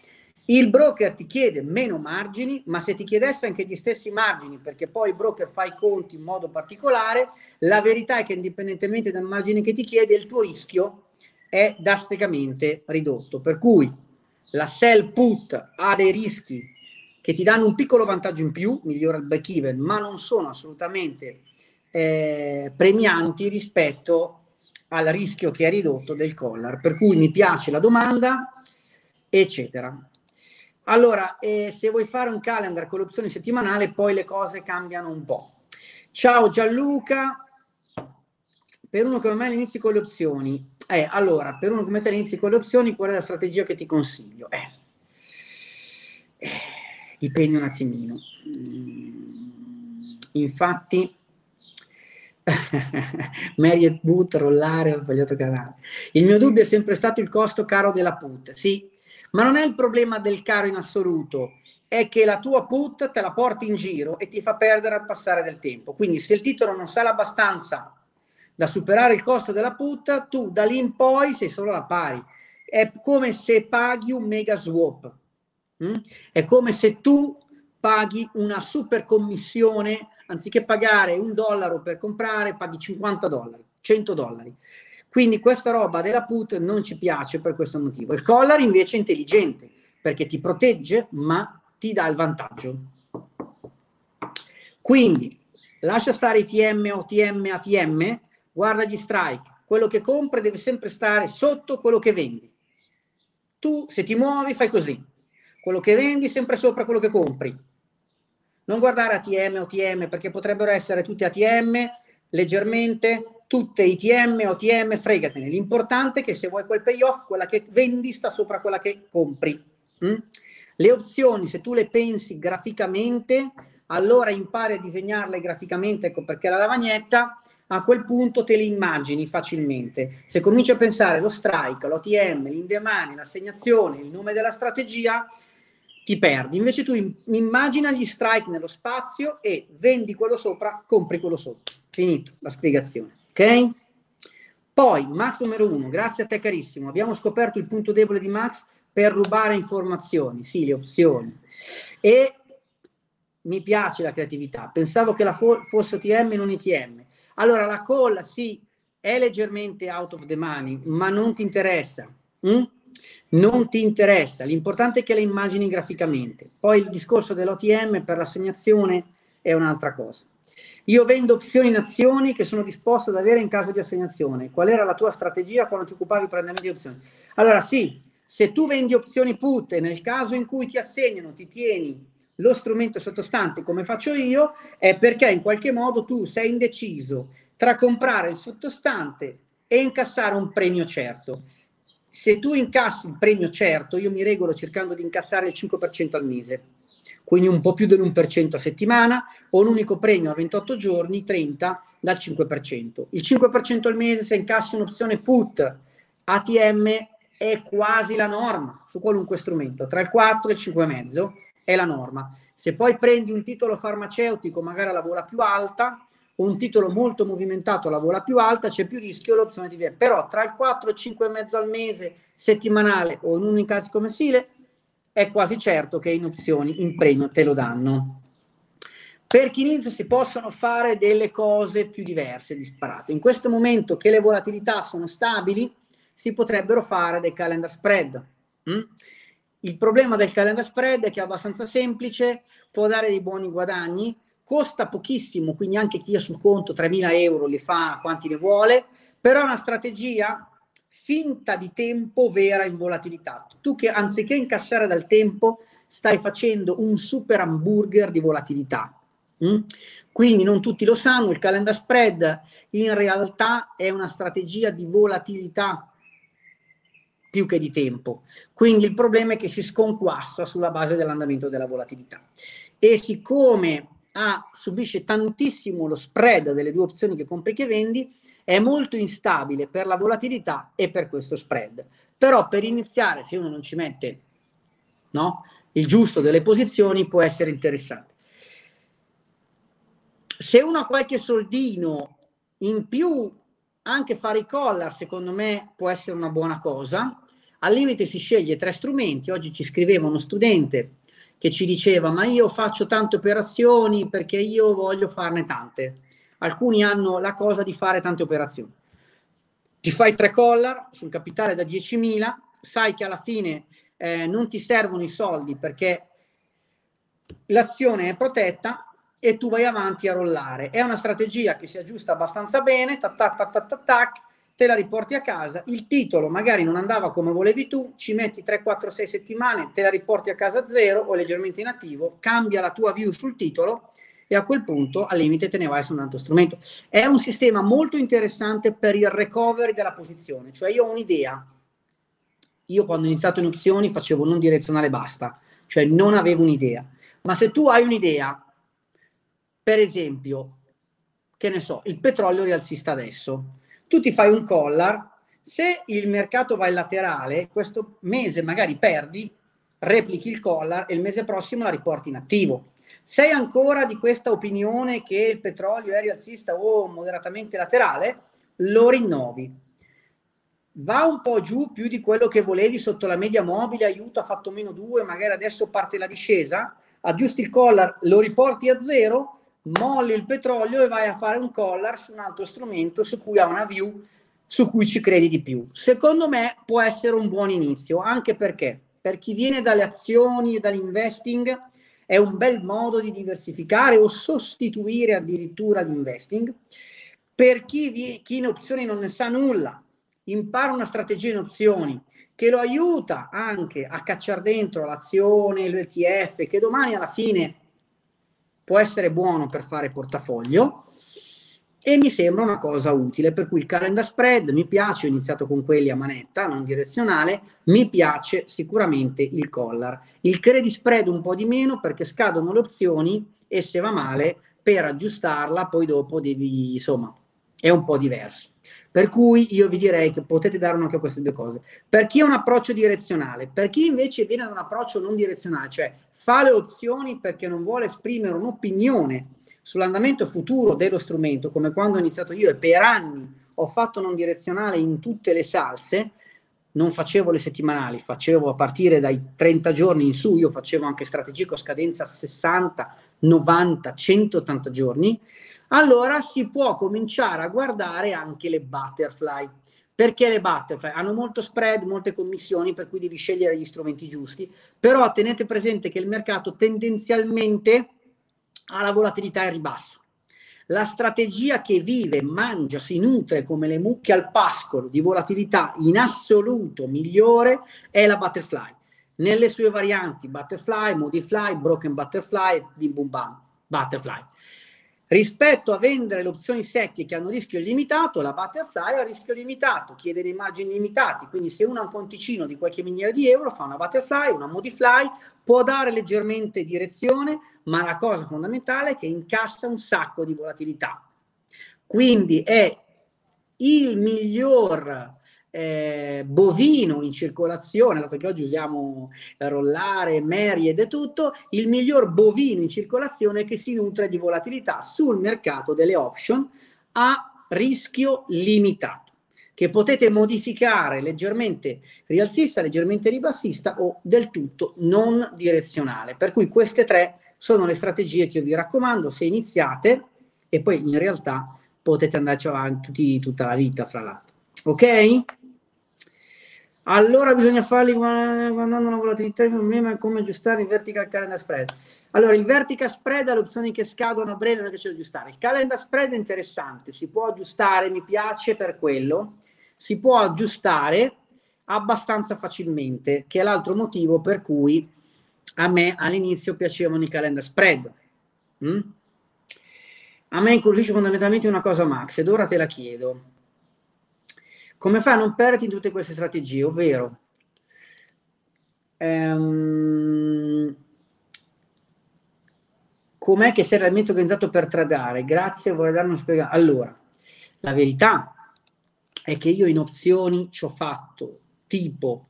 il broker ti chiede meno margini, ma se ti chiedesse anche gli stessi margini, perché poi il broker fa i conti in modo particolare, la verità è che indipendentemente dal margine che ti chiede, il tuo rischio è drasticamente ridotto. Per cui la sell put ha dei rischi che ti danno un piccolo vantaggio in più, migliora il break even, ma non sono assolutamente eh, premianti rispetto al rischio che è ridotto del collar, per cui mi piace la domanda, eccetera. Allora, eh, se vuoi fare un calendar con l'opzione settimanale, poi le cose cambiano un po'. Ciao Gianluca, per uno come me inizi con le opzioni. Eh, allora, per uno come te inizi con le opzioni, qual è la strategia che ti consiglio? Eh. Eh, dipende un attimino. Infatti, Mary e Boot, rollare, ho sbagliato canale. Il mio dubbio è sempre stato il costo caro della put, sì, ma non è il problema del caro in assoluto, è che la tua put te la porti in giro e ti fa perdere al passare del tempo. Quindi se il titolo non sale abbastanza da superare il costo della put, tu da lì in poi sei solo alla pari. È come se paghi un mega swap. Mm? È come se tu paghi una super commissione, anziché pagare un dollaro per comprare, paghi cinquanta dollari, cento dollari. Quindi questa roba della put non ci piace per questo motivo. Il collar invece è intelligente, perché ti protegge, ma ti dà il vantaggio. Quindi, lascia stare I T M, O T M, A T M, guarda gli strike, quello che compri deve sempre stare sotto quello che vendi. Tu se ti muovi fai così, quello che vendi sempre sopra quello che compri. Non guardare A T M, O T M, perché potrebbero essere tutte A T M, leggermente, tutte I T M, O T M, fregatene. L'importante è che se vuoi quel payoff, quella che vendi sta sopra quella che compri. Mm? Le opzioni, se tu le pensi graficamente, allora impari a disegnarle graficamente, ecco perché la lavagnetta, a quel punto te le immagini facilmente. Se cominci a pensare lo strike, l'O T M, l'indemani, l'assegnazione, il nome della strategia, ti perdi. Invece tu immagina gli strike nello spazio e vendi quello sopra, compri quello sotto. Finito la spiegazione, ok? Poi, Max numero uno, grazie a te carissimo, abbiamo scoperto il punto debole di Max per rubare informazioni, sì, le opzioni. E mi piace la creatività, pensavo che la fo fosse O T M e non E T M. Allora la call sì, è leggermente out of the money, ma non ti interessa, mm? non ti interessa, l'importante è che le immagini graficamente. Poi il discorso dell'O T M per l'assegnazione è un'altra cosa. Io vendo opzioni in azioni che sono disposto ad avere in caso di assegnazione. Qual era la tua strategia quando ti occupavi di prendere di opzioni? Allora sì, se tu vendi opzioni put e nel caso in cui ti assegnano ti tieni lo strumento sottostante come faccio io, è perché in qualche modo tu sei indeciso tra comprare il sottostante e incassare un premio certo. Se tu incassi il premio certo, io mi regolo cercando di incassare il cinque per cento al mese, quindi un po' più dell'uno per cento a settimana, o un unico premio a ventotto giorni, trenta dal cinque per cento. Il cinque per cento al mese, se incassi un'opzione put A T M, è quasi la norma su qualunque strumento, tra il quattro e il cinque virgola cinque è la norma. Se poi prendi un titolo farmaceutico, magari alla vola più alta, un titolo molto movimentato alla vola più alta, c'è più rischio l'opzione di via. Però tra il quattro e il cinque virgola cinque al mese, settimanale o in un caso come Sile, è quasi certo che in opzioni in premio te lo danno. Per chi inizia si possono fare delle cose più diverse, disparate. In questo momento che le volatilità sono stabili, si potrebbero fare dei calendar spread. Mm? Il problema del calendar spread è che è abbastanza semplice, può dare dei buoni guadagni, costa pochissimo, quindi anche chi ha sul conto tremila euro li fa quanti ne vuole, però è una strategia finta di tempo, vera in volatilità. Tu che anziché incassare dal tempo stai facendo un super hamburger di volatilità. Mm? Quindi non tutti lo sanno, il calendar spread in realtà è una strategia di volatilità più che di tempo. Quindi il problema è che si sconquassa sulla base dell'andamento della volatilità. E siccome ha, subisce tantissimo lo spread delle due opzioni che compri e che vendi, è molto instabile per la volatilità e per questo spread. Però per iniziare, se uno non ci mette, no, il giusto delle posizioni, può essere interessante. Se uno ha qualche soldino in più, anche fare i collar secondo me può essere una buona cosa. Al limite si sceglie tre strumenti. Oggi ci scriveva uno studente che ci diceva: ma io faccio tante operazioni perché io voglio farne tante. Alcuni hanno la cosa di fare tante operazioni. Ti fai tre collar sul capitale da diecimila, sai che alla fine eh, non ti servono i soldi perché l'azione è protetta e tu vai avanti a rollare. È una strategia che si aggiusta abbastanza bene, tac, tac, tac, tac, tac, tac, te la riporti a casa. Il titolo magari non andava come volevi tu, ci metti tre, quattro, sei settimane, te la riporti a casa a zero o leggermente inattivo, cambia la tua view sul titolo e a quel punto al limite te ne vai su un altro strumento. È un sistema molto interessante per il recovery della posizione, cioè io ho un'idea. Io quando ho iniziato in opzioni facevo non direzionale basta, cioè non avevo un'idea. Ma se tu hai un'idea, per esempio, che ne so, il petrolio rialzista adesso, tu ti fai un collar, se il mercato va in laterale, questo mese magari perdi, replichi il collar e il mese prossimo la riporti in attivo. Sei ancora di questa opinione che il petrolio è rialzista o moderatamente laterale, lo rinnovi. Va un po' giù più di quello che volevi sotto la media mobile, aiuto, ha fatto meno due, magari adesso parte la discesa, aggiusti il collar, lo riporti a zero, molli il petrolio e vai a fare un collar su un altro strumento su cui ha una view, su cui ci credi di più. Secondo me può essere un buon inizio, anche perché per chi viene dalle azioni e dall'investing è un bel modo di diversificare o sostituire addirittura l'investing. Per chi, vi, chi in opzioni non ne sa nulla, impara una strategia in opzioni che lo aiuta anche a cacciare dentro l'azione, l'E T F, che domani alla fine può essere buono per fare portafoglio, e mi sembra una cosa utile. Per cui il calendar spread mi piace, ho iniziato con quelli a manetta, non direzionale, mi piace sicuramente il collar. Il credit spread un po' di meno perché scadono le opzioni e se va male, per aggiustarla poi dopo devi, insomma, è un po' diverso. Per cui io vi direi che potete dare un'occhiata a queste due cose. Per chi ha un approccio direzionale, per chi invece viene da un approccio non direzionale, cioè fa le opzioni perché non vuole esprimere un'opinione sull'andamento futuro dello strumento, come quando ho iniziato io e per anni ho fatto non direzionale in tutte le salse, non facevo le settimanali, facevo a partire dai trenta giorni in su, io facevo anche strategie con scadenza sessanta, novanta, centottanta giorni, allora si può cominciare a guardare anche le butterfly. Perché le butterfly hanno molto spread, molte commissioni, per cui devi scegliere gli strumenti giusti, però tenete presente che il mercato tendenzialmente ha la volatilità in ribasso. La strategia che vive, mangia, si nutre come le mucche al pascolo di volatilità in assoluto migliore è la butterfly, nelle sue varianti butterfly, modifly, broken butterfly, di boom bam, butterfly. Rispetto a vendere le opzioni secche che hanno rischio limitato, la butterfly ha rischio limitato, chiede dei margini limitati, quindi se uno ha un conticino di qualche migliaia di euro fa una butterfly, una modifly, può dare leggermente direzione, ma la cosa fondamentale è che incassa un sacco di volatilità. Quindi è il miglior eh, bovino in circolazione, dato che oggi usiamo rollare, meried e tutto, il miglior bovino in circolazione che si nutre di volatilità sul mercato delle option a rischio limitato, che potete modificare leggermente rialzista, leggermente ribassista o del tutto non direzionale. Per cui queste tre sono le strategie che io vi raccomando se iniziate, e poi in realtà potete andarci avanti tutti, tutta la vita, fra l'altro. Ok? Allora bisogna farli guardando la volatilità, il problema è come aggiustare il vertical calendar spread. Allora il vertical spread ha le opzioni che scadono a breve, non è che c'è da aggiustare. Il calendar spread è interessante, si può aggiustare, mi piace per quello, si può aggiustare abbastanza facilmente, che è l'altro motivo per cui a me all'inizio piacevano i calendar spread. Mm? A me incuriosisce fondamentalmente una cosa, Max, ed ora te la chiedo. Come fai a non perderti in tutte queste strategie? Ovvero, ehm, com'è che sei realmente organizzato per tradare? Grazie, vorrei darmi una spiegazione. Allora, la verità è che io in opzioni ci ho fatto tipo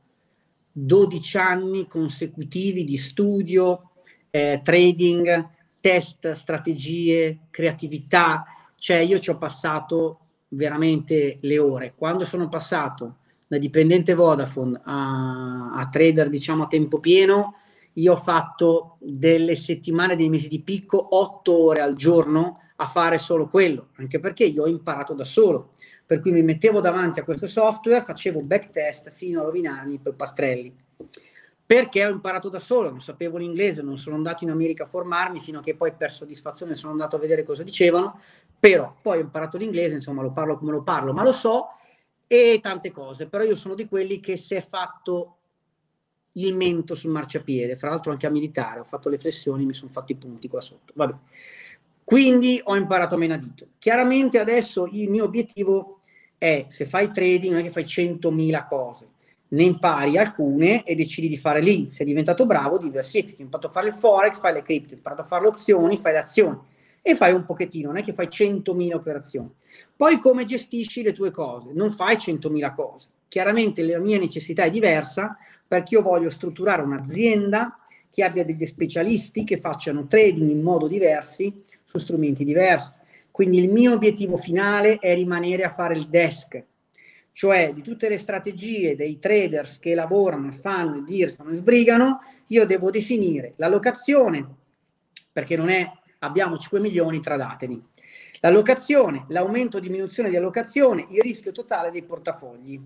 dodici anni consecutivi di studio, eh, trading, test, strategie, creatività, cioè io ci ho passato veramente le ore. Quando sono passato da dipendente Vodafone a, a trader, diciamo, a tempo pieno, io ho fatto delle settimane, dei mesi di picco, otto ore al giorno a fare solo quello, anche perché io ho imparato da solo, per cui mi mettevo davanti a questo software, facevo backtest fino a rovinarmi per pastrelli, perché ho imparato da solo, non sapevo l'inglese, non sono andato in America a formarmi, fino a che poi per soddisfazione sono andato a vedere cosa dicevano, però poi ho imparato l'inglese, insomma lo parlo come lo parlo, ma lo so, e tante cose. Però io sono di quelli che si è fatto il mento sul marciapiede, fra l'altro anche a militare, ho fatto le flessioni, mi sono fatto i punti qua sotto, vabbè. Quindi ho imparato a menadito. Chiaramente adesso il mio obiettivo è, se fai trading non è che fai centomila cose, ne impari alcune e decidi di fare lì, sei diventato bravo, diversifichi, hai imparato a fare il forex, fai le cripto, hai imparato a fare le opzioni, fai le azioni e fai un pochettino, non è che fai centomila operazioni. Poi come gestisci le tue cose? Non fai centomila cose. Chiaramente la mia necessità è diversa, perché io voglio strutturare un'azienda che abbia degli specialisti che facciano trading in modo diversi, su strumenti diversi. Quindi il mio obiettivo finale è rimanere a fare il desk, cioè di tutte le strategie dei traders che lavorano, fanno, dirsano e sbrigano, io devo definire l'allocazione, perché non è abbiamo cinque milioni, tradateli. L'allocazione, l'aumento o diminuzione di allocazione, il rischio totale dei portafogli.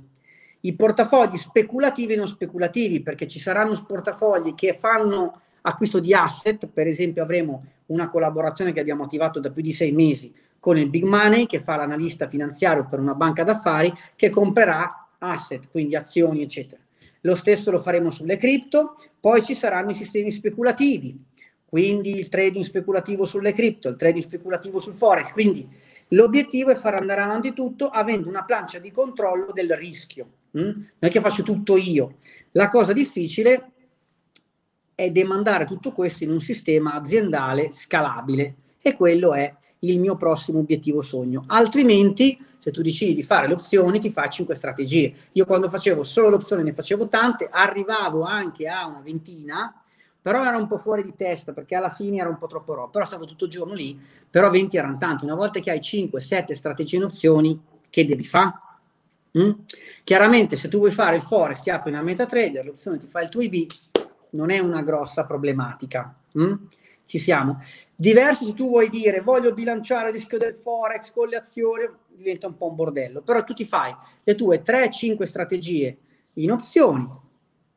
I portafogli speculativi e non speculativi, perché ci saranno portafogli che fanno acquisto di asset, per esempio avremo una collaborazione che abbiamo attivato da più di sei mesi con il Big Money, che fa l'analista finanziario per una banca d'affari, che comprerà asset, quindi azioni, eccetera. Lo stesso lo faremo sulle cripto, poi ci saranno i sistemi speculativi, quindi il trading speculativo sulle cripto, il trading speculativo sul forex. Quindi l'obiettivo è far andare avanti tutto avendo una plancia di controllo del rischio. Mm? Non è che faccio tutto io. La cosa difficile è demandare tutto questo in un sistema aziendale scalabile, e quello è il mio prossimo obiettivo sogno. Altrimenti, se tu decidi di fare le opzioni, ti fai cinque strategie. Io quando facevo solo le opzioni ne facevo tante, arrivavo anche a una ventina, però era un po' fuori di testa, perché alla fine era un po' troppo roba, però stavo tutto il giorno lì, però venti erano tanti. Una volta che hai cinque sette strategie in opzioni, che devi fare? Mm? Chiaramente se tu vuoi fare il forex, ti apri una MetaTrader, l'opzione ti fa il tuo I B, non è una grossa problematica. Mm? Ci siamo. Diverso se tu vuoi dire voglio bilanciare il rischio del forex con le azioni, diventa un po' un bordello, però tu ti fai le tue tre cinque strategie in opzioni,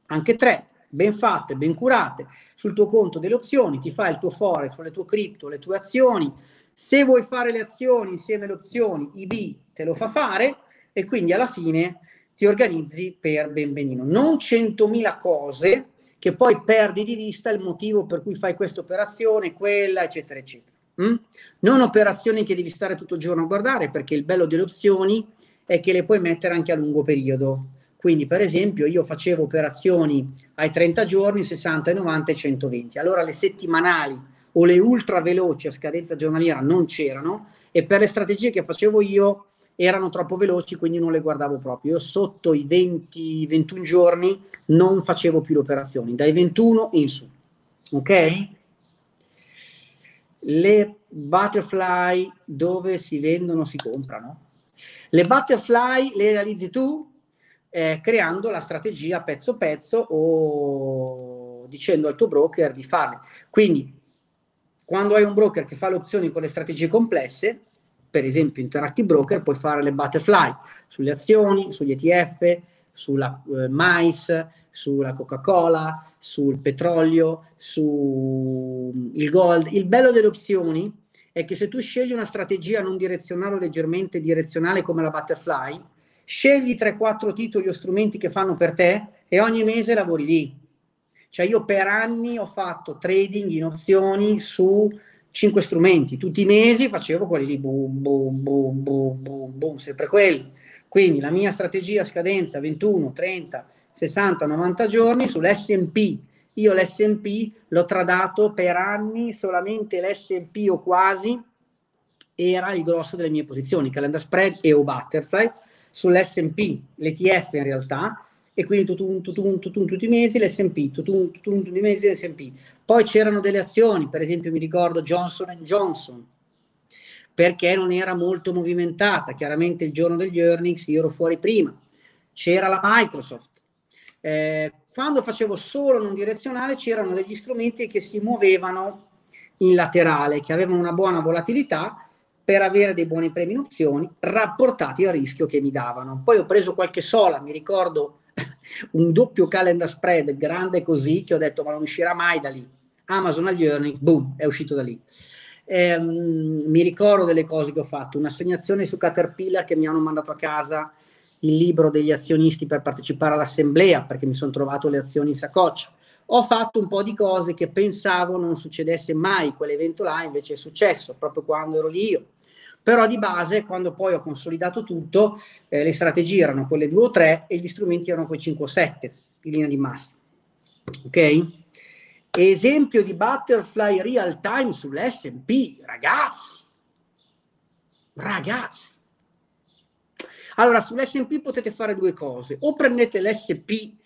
anche tre, ben fatte, ben curate, sul tuo conto delle opzioni, ti fai il tuo forex, le tue cripto, le tue azioni. Se vuoi fare le azioni insieme alle opzioni, I B te lo fa fare, e quindi alla fine ti organizzi per ben benino. Non centomila cose che poi perdi di vista il motivo per cui fai questa operazione, quella, eccetera, eccetera. Mm? Non operazioni che devi stare tutto il giorno a guardare, perché il bello delle opzioni è che le puoi mettere anche a lungo periodo. Quindi, per esempio, io facevo operazioni ai trenta giorni, sessanta, novanta e centoventi. Allora le settimanali o le ultra veloci a scadenza giornaliera non c'erano, e per le strategie che facevo io erano troppo veloci, quindi non le guardavo proprio. Io sotto i venti ventuno giorni non facevo più le operazioni, dai ventuno in su. Ok? Le butterfly dove si vendono si comprano? Le butterfly le realizzi tu eh, creando la strategia pezzo pezzo o dicendo al tuo broker di farle. Quindi quando hai un broker che fa le opzioni con le strategie complesse, per esempio Interactive Broker, puoi fare le butterfly sulle azioni, sugli E T F, sulla eh, mais, sulla Coca-Cola, sul petrolio, sul gold. Il bello delle opzioni è che se tu scegli una strategia non direzionale o leggermente direzionale come la butterfly, scegli tre quattro titoli o strumenti che fanno per te e ogni mese lavori lì. Cioè io per anni ho fatto trading in opzioni su cinque strumenti, tutti i mesi facevo quelli lì, boom, boom, boom, boom, boom, boom, sempre quelli. Quindi la mia strategia scadenza ventuno, trenta, sessanta, novanta giorni sull'S and P. Io l'S and P l'ho tradato per anni, solamente l'S and P o quasi era il grosso delle mie posizioni, calendar spread e o butterfly, sull'S and P, l'E T F in realtà, e quindi tutun, tutun, tutun, tutti i mesi l'S and P, tutun, tutun, tutti i mesi l'S and P. Poi c'erano delle azioni, per esempio mi ricordo Johnson and Johnson, perché non era molto movimentata, chiaramente il giorno degli earnings io ero fuori prima. C'era la Microsoft. Eh, quando facevo solo non direzionale c'erano degli strumenti che si muovevano in laterale, che avevano una buona volatilità, per avere dei buoni premi in opzioni, rapportati al rischio che mi davano. Poi ho preso qualche sola, mi ricordo un doppio calendar spread grande così, che ho detto ma non uscirà mai da lì. Amazon agli earnings, boom, è uscito da lì. Ehm, mi ricordo delle cose che ho fatto, un'assegnazione su Caterpillar che mi hanno mandato a casa il libro degli azionisti per partecipare all'assemblea, perché mi sono trovato le azioni in saccoccia. Ho fatto un po' di cose che pensavo non succedesse mai, quell'evento là invece è successo, proprio quando ero lì io. Però di base, quando poi ho consolidato tutto, eh, le strategie erano quelle due o tre e gli strumenti erano quei cinque o sette, in linea di massima. Ok? Esempio di butterfly real time sull'S and P, ragazzi! Ragazzi! Allora, sull'S and P potete fare due cose. O prendete l'S P Y,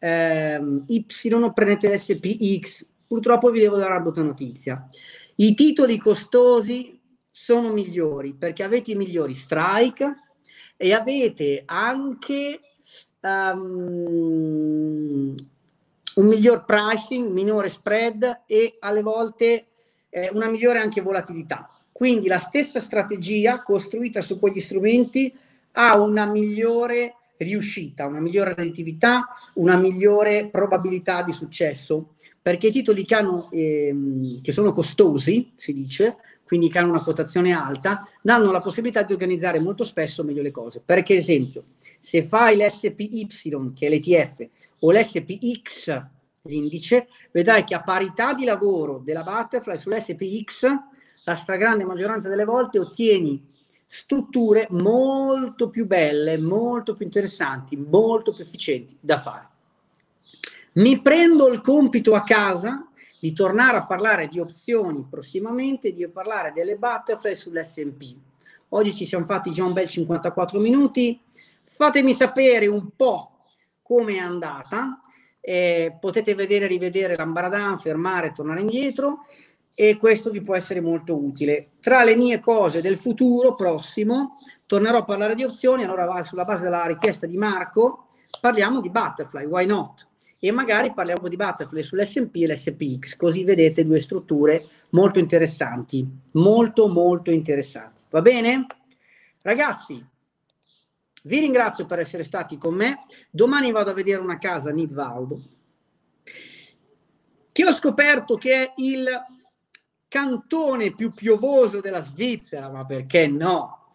ehm, o prendete l'S P X. Purtroppo vi devo dare una brutta notizia. I titoli costosi sono migliori perché avete i migliori strike e avete anche um, un miglior pricing, minore spread e alle volte eh, una migliore anche volatilità. Quindi la stessa strategia costruita su quegli strumenti ha una migliore riuscita, una migliore redditività, una migliore probabilità di successo, perché i titoli che, hanno, ehm, che sono costosi, si dice, quindi che hanno una quotazione alta, danno la possibilità di organizzare molto spesso meglio le cose. Perché, esempio, se fai l'S P Y, che è l'E T F, o l'S P X, l'indice, vedrai che a parità di lavoro della butterfly sull'S P X, la stragrande maggioranza delle volte ottieni strutture molto più belle, molto più interessanti, molto più efficienti da fare. Mi prendo il compito a casa di tornare a parlare di opzioni prossimamente, di parlare delle butterfly sull'S and P. Oggi ci siamo fatti già un bel cinquantaquattro minuti, fatemi sapere un po' come è andata, eh, potete vedere, rivedere l'ambaradan, fermare, tornare indietro, e questo vi può essere molto utile. Tra le mie cose del futuro prossimo tornerò a parlare di opzioni, allora sulla base della richiesta di Marco parliamo di Butterfly, why not? E magari parliamo di Butterfly sull'esse and pi e l'esse pi ics, così vedete due strutture molto interessanti, molto molto interessanti, va bene? Ragazzi, vi ringrazio per essere stati con me, domani vado a vedere una casa a Midvaldo, che ho scoperto che è il cantone più piovoso della Svizzera, ma perché no?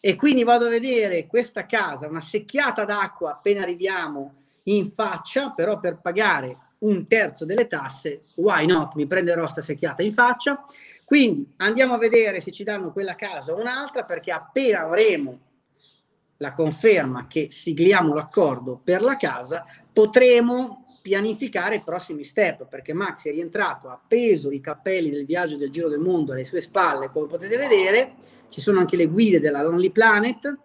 E quindi vado a vedere questa casa, una secchiata d'acqua appena arriviamo in faccia, però per pagare un terzo delle tasse, why not? Mi prenderò sta secchiata in faccia, quindi andiamo a vedere se ci danno quella casa o un'altra, perché appena avremo la conferma che sigliamo l'accordo per la casa, potremo pianificare i prossimi step, perché Max è rientrato, ha appeso i cappelli del viaggio del giro del mondo alle sue spalle, come potete vedere, ci sono anche le guide della Lonely Planet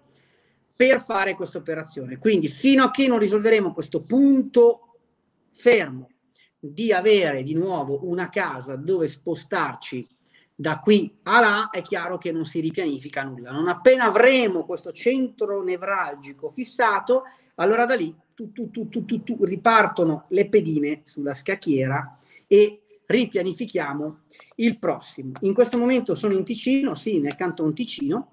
per fare questa operazione. Quindi fino a che non risolveremo questo punto fermo di avere di nuovo una casa dove spostarci da qui a là, è chiaro che non si ripianifica nulla. Non appena avremo questo centro nevralgico fissato, allora da lì Tu, tu, tu, tu, tu, tu, ripartono le pedine sulla scacchiera e ripianifichiamo il prossimo. In questo momento sono in Ticino, sì, nel canton Ticino,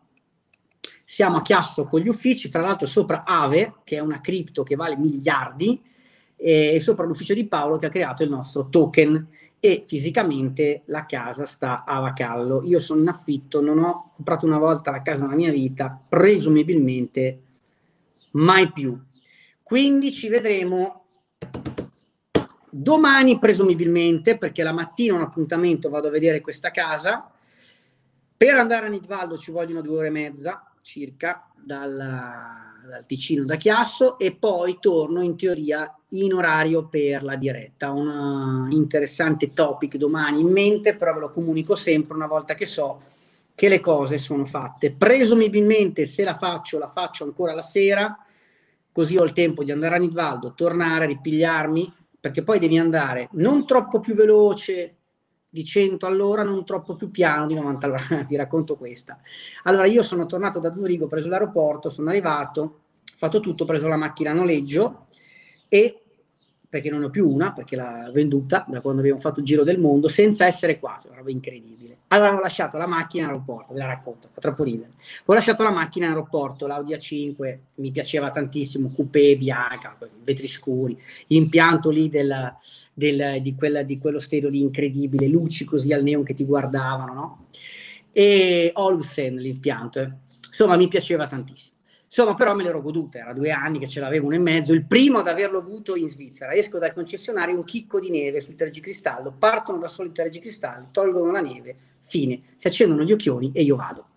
siamo a Chiasso con gli uffici, tra l'altro sopra AVE, che è una cripto che vale miliardi, e sopra l'ufficio di Paolo che ha creato il nostro token, e fisicamente la casa sta a Vacallo. Io sono in affitto, non ho comprato una volta la casa nella mia vita, presumibilmente mai più. Quindi ci vedremo domani presumibilmente, perché la mattina ho un appuntamento, vado a vedere questa casa. Per andare a Nidvaldo ci vogliono due ore e mezza circa dal, dal Ticino, da Chiasso, e poi torno in teoria in orario per la diretta. Un interessante topic domani in mente, però ve lo comunico sempre una volta che so che le cose sono fatte. Presumibilmente se la faccio, la faccio ancora la sera, così ho il tempo di andare a Midvald, tornare, ripigliarmi, perché poi devi andare non troppo più veloce di cento all'ora, non troppo più piano di novanta all'ora, vi racconto questa. Allora io sono tornato da Zurigo, ho preso l'aeroporto, sono arrivato, ho fatto tutto, ho preso la macchina a noleggio, e perché non ne ho più una, perché l'ho venduta da quando abbiamo fatto il giro del mondo, senza essere qua, è una roba incredibile. Allora ho lasciato la macchina all'aeroporto, ve la racconto, fa troppo ridere. Ho lasciato la macchina all'aeroporto, l'Audi A cinque, mi piaceva tantissimo, coupé, bianca, vetri scuri, l'impianto lì del, del, di, quella, di quello stereo lì incredibile, luci così al neon che ti guardavano, no? E Olsen l'impianto, eh. Insomma mi piaceva tantissimo. Insomma, però me l'ero goduta, era due anni che ce l'avevo, uno e mezzo, il primo ad averlo avuto in Svizzera. Esco dal concessionario, un chicco di neve sul tergicristallo, partono da soli i tergicristalli, tolgono la neve, fine, si accendono gli occhioni e io vado.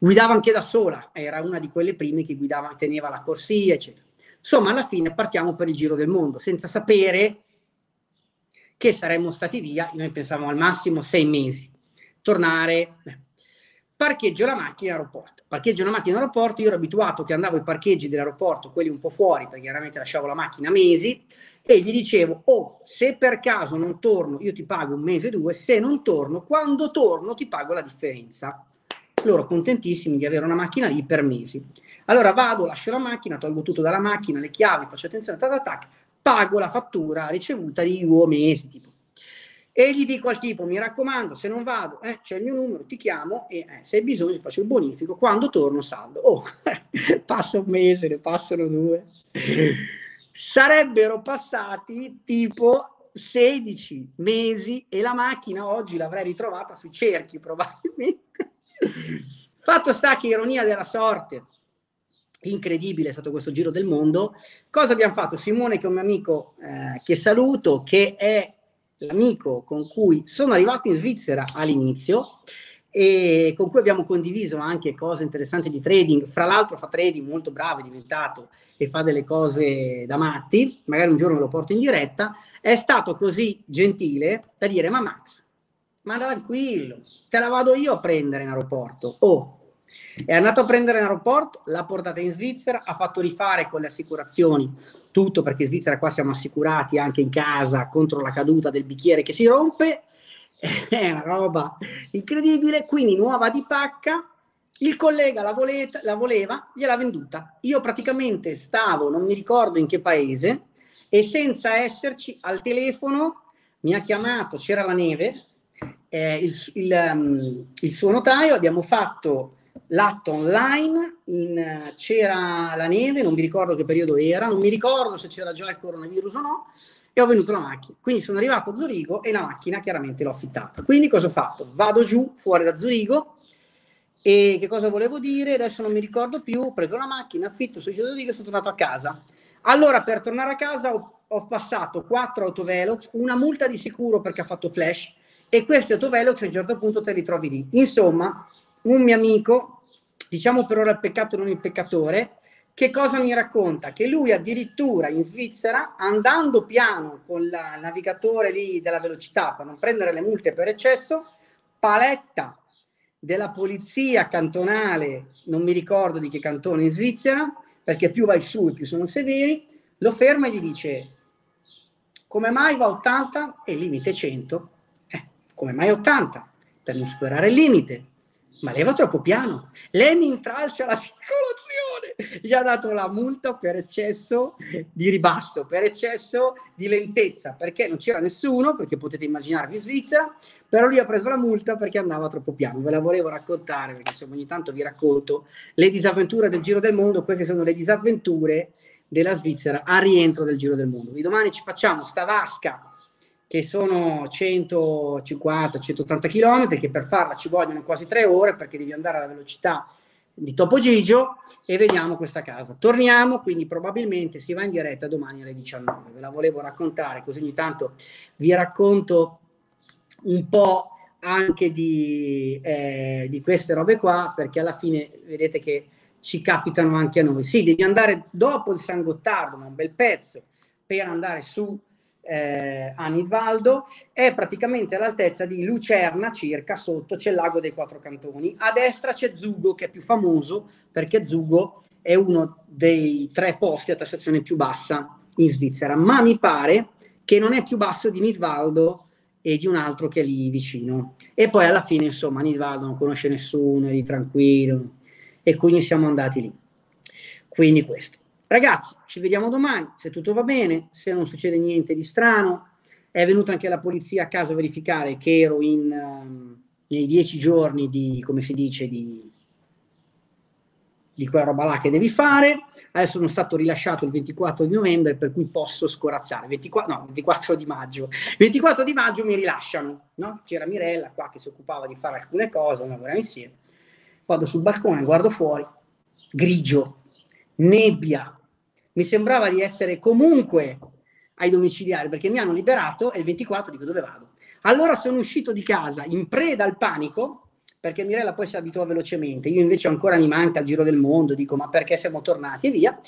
Guidavo anche da sola, era una di quelle prime che guidava, teneva la corsia, eccetera. Insomma, alla fine partiamo per il giro del mondo, senza sapere che saremmo stati via, noi pensavamo al massimo sei mesi, tornare... Beh. Parcheggio la macchina all'aeroporto, parcheggio la macchina all'aeroporto, io ero abituato che andavo ai parcheggi dell'aeroporto, quelli un po' fuori, perché chiaramente lasciavo la macchina mesi, e gli dicevo, oh, se per caso non torno, io ti pago un mese e due, se non torno, quando torno ti pago la differenza. Loro contentissimi di avere una macchina lì per mesi. Allora vado, lascio la macchina, tolgo tutto dalla macchina, le chiavi, faccio attenzione, tac, tac, tac, pago la fattura ricevuta di due mesi, tipo. E gli dico al tipo, mi raccomando, se non vado, eh, c'è il mio numero, ti chiamo e eh, se hai bisogno ti faccio il bonifico, quando torno saldo. Oh, passa un mese, ne passano due. Sarebbero passati tipo sedici mesi e la macchina oggi l'avrei ritrovata sui cerchi probabilmente. Fatto sta che ironia della sorte, incredibile è stato questo giro del mondo. Cosa abbiamo fatto? Simone, che è un mio amico eh, che saluto, che è l'amico con cui sono arrivato in Svizzera all'inizio e con cui abbiamo condiviso anche cose interessanti di trading, fra l'altro fa trading molto bravo, è diventato e fa delle cose da matti, magari un giorno me lo porto in diretta, è stato così gentile da dire, ma Max, ma tranquillo, te la vado io a prendere in aeroporto. Oh, è andato a prendere in aeroporto, l'ha portata in Svizzera, ha fatto rifare con le assicurazioni tutto, perché in Svizzera qua siamo assicurati anche in casa contro la caduta del bicchiere che si rompe, è una roba incredibile, quindi nuova di pacca, il collega la, voleta, la voleva, gliel'ha venduta. Io praticamente stavo, non mi ricordo in che paese, e senza esserci al telefono mi ha chiamato, c'era la neve, eh, il, il, um, il suo notaio, abbiamo fatto l'atto online, in, c'era la neve, non mi ricordo che periodo era, non mi ricordo se c'era già il coronavirus o no, e ho venuto la macchina. Quindi sono arrivato a Zurigo e la macchina chiaramente l'ho affittata. Quindi cosa ho fatto? Vado giù fuori da Zurigo e che cosa volevo dire? Adesso non mi ricordo più, ho preso la macchina, affitto, sono giù e sono tornato a casa. Allora per tornare a casa ho, ho passato quattro autovelox, una multa di sicuro perché ha fatto flash e questi autovelox a un certo punto te li trovi lì. Insomma, un mio amico, diciamo per ora il peccato non il peccatore, che cosa mi racconta? Che lui addirittura in Svizzera, andando piano con il navigatore lì della velocità per non prendere le multe per eccesso, paletta della polizia cantonale, non mi ricordo di che cantone in Svizzera, perché più vai su e più sono severi, lo ferma e gli dice: come mai va ottanta e il limite cento? Eh, come mai ottanta? Per non superare il limite. Ma lei va troppo piano, lei mi intralcia la circolazione. Gli ha dato la multa per eccesso di ribasso, per eccesso di lentezza, perché non c'era nessuno, perché potete immaginarvi in Svizzera, però lui ha preso la multa perché andava troppo piano. Ve la volevo raccontare, perché insomma ogni tanto vi racconto le disavventure del giro del mondo, queste sono le disavventure della Svizzera a rientro del giro del mondo. Quindi domani ci facciamo sta vasca, che sono centocinquanta centottanta chilometri, che per farla ci vogliono quasi tre ore, perché devi andare alla velocità di Topo Gigio, e vediamo questa casa. Torniamo, quindi probabilmente si va in diretta domani alle diciannove. Ve la volevo raccontare, così ogni tanto vi racconto un po' anche di, eh, di queste robe qua, perché alla fine vedete che ci capitano anche a noi. Sì, devi andare dopo il San Gottardo, ma un bel pezzo, per andare su Eh, a Midvaldo, è praticamente all'altezza di Lucerna circa, sotto c'è il lago dei quattro cantoni, a destra c'è Zugo che è più famoso perché Zugo è uno dei tre posti a tassazione più bassa in Svizzera, ma mi pare che non è più basso di Midvaldo e di un altro che è lì vicino, e poi alla fine insomma Midvaldo non conosce nessuno, è lì tranquillo, e quindi siamo andati lì. Quindi questo. Ragazzi, ci vediamo domani, se tutto va bene, se non succede niente di strano. È venuta anche la polizia a casa a verificare che ero in, um, nei dieci giorni di, come si dice, di, di quella roba là che devi fare. Adesso sono stato rilasciato il ventiquattro di novembre, per cui posso scorazzare. ventiquattro, no, ventiquattro di maggio. ventiquattro di maggio mi rilasciano, no? C'era Mirella qua che si occupava di fare alcune cose, lavoravamo insieme. Vado sul balcone, guardo fuori, grigio, nebbia. Mi sembrava di essere comunque ai domiciliari, perché mi hanno liberato e il ventiquattro dico dove vado. Allora sono uscito di casa in preda al panico, perché Mirella poi si abituò velocemente, io invece ancora mi manca il giro del mondo, dico ma perché siamo tornati e via.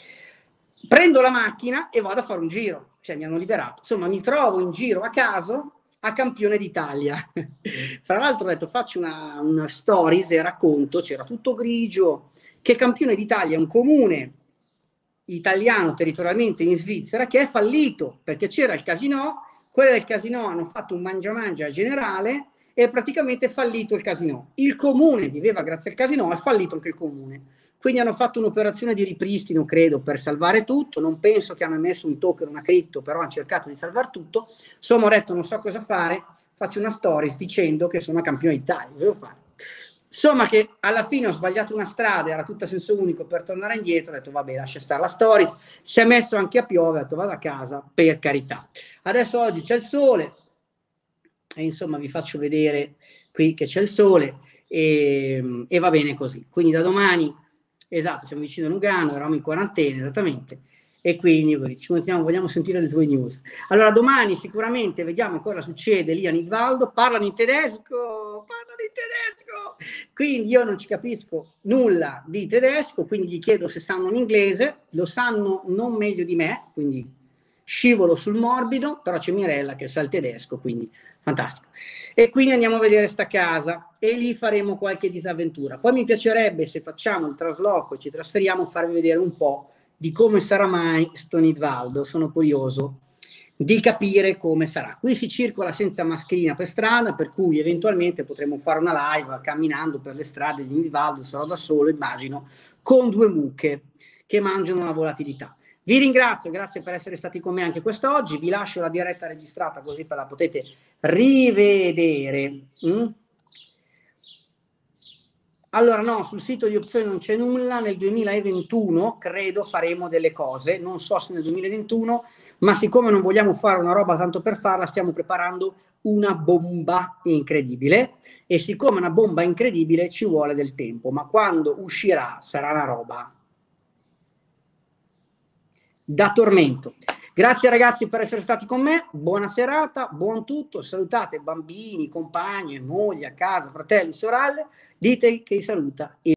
Prendo la macchina e vado a fare un giro, cioè mi hanno liberato. Insomma mi trovo in giro a caso a Campione d'Italia. Fra l'altro ho detto faccio una, una stories e racconto, c'era tutto grigio, che Campione d'Italia è un comune italiano territorialmente in Svizzera che è fallito perché c'era il casino, quelli del casino hanno fatto un mangia mangia generale e praticamente è fallito il casino, il comune viveva grazie al casino, è fallito anche il comune, quindi hanno fatto un'operazione di ripristino credo per salvare tutto, non penso che hanno messo un token, una cripto, però hanno cercato di salvare tutto. Insomma ho detto non so cosa fare, faccio una stories dicendo che sono Campione d'Italia, dovevo fare. Insomma che alla fine ho sbagliato una strada, era tutta senso unico per tornare indietro, ho detto vabbè lascia stare la stories, si è messo anche a piove, ho detto vado a casa per carità. Adesso oggi c'è il sole e insomma vi faccio vedere qui che c'è il sole e, e va bene così. Quindi da domani, esatto, siamo vicino a Lugano, eravamo in quarantena esattamente e quindi ci mettiamo, vogliamo sentire le tue news. Allora domani sicuramente vediamo cosa succede lì a Nidvaldo, parlano in tedesco, parlano in tedesco. Quindi io non ci capisco nulla di tedesco, quindi gli chiedo se sanno l'inglese, lo sanno non meglio di me, quindi scivolo sul morbido, però c'è Mirella che sa il tedesco, quindi fantastico. E quindi andiamo a vedere sta casa e lì faremo qualche disavventura. Poi mi piacerebbe, se facciamo il trasloco e ci trasferiamo, farvi vedere un po' di come sarà mai sto Nidvaldo, sono curioso di capire come sarà. Qui si circola senza mascherina per strada, per cui eventualmente potremo fare una live camminando per le strade di Midvaldo, sarò da solo, immagino, con due mucche che mangiano la volatilità. Vi ringrazio, grazie per essere stati con me anche quest'oggi, vi lascio la diretta registrata così la potete rivedere. Mm? Allora no, sul sito di opzioni non c'è nulla, nel duemilaventuno credo faremo delle cose, non so se nel duemilaventuno, ma siccome non vogliamo fare una roba tanto per farla, stiamo preparando una bomba incredibile e siccome una bomba incredibile ci vuole del tempo, ma quando uscirà sarà una roba da tormento. Grazie ragazzi per essere stati con me, buona serata, buon tutto, salutate bambini, compagni, moglie, a casa, fratelli, sorelle, dite che vi saluta.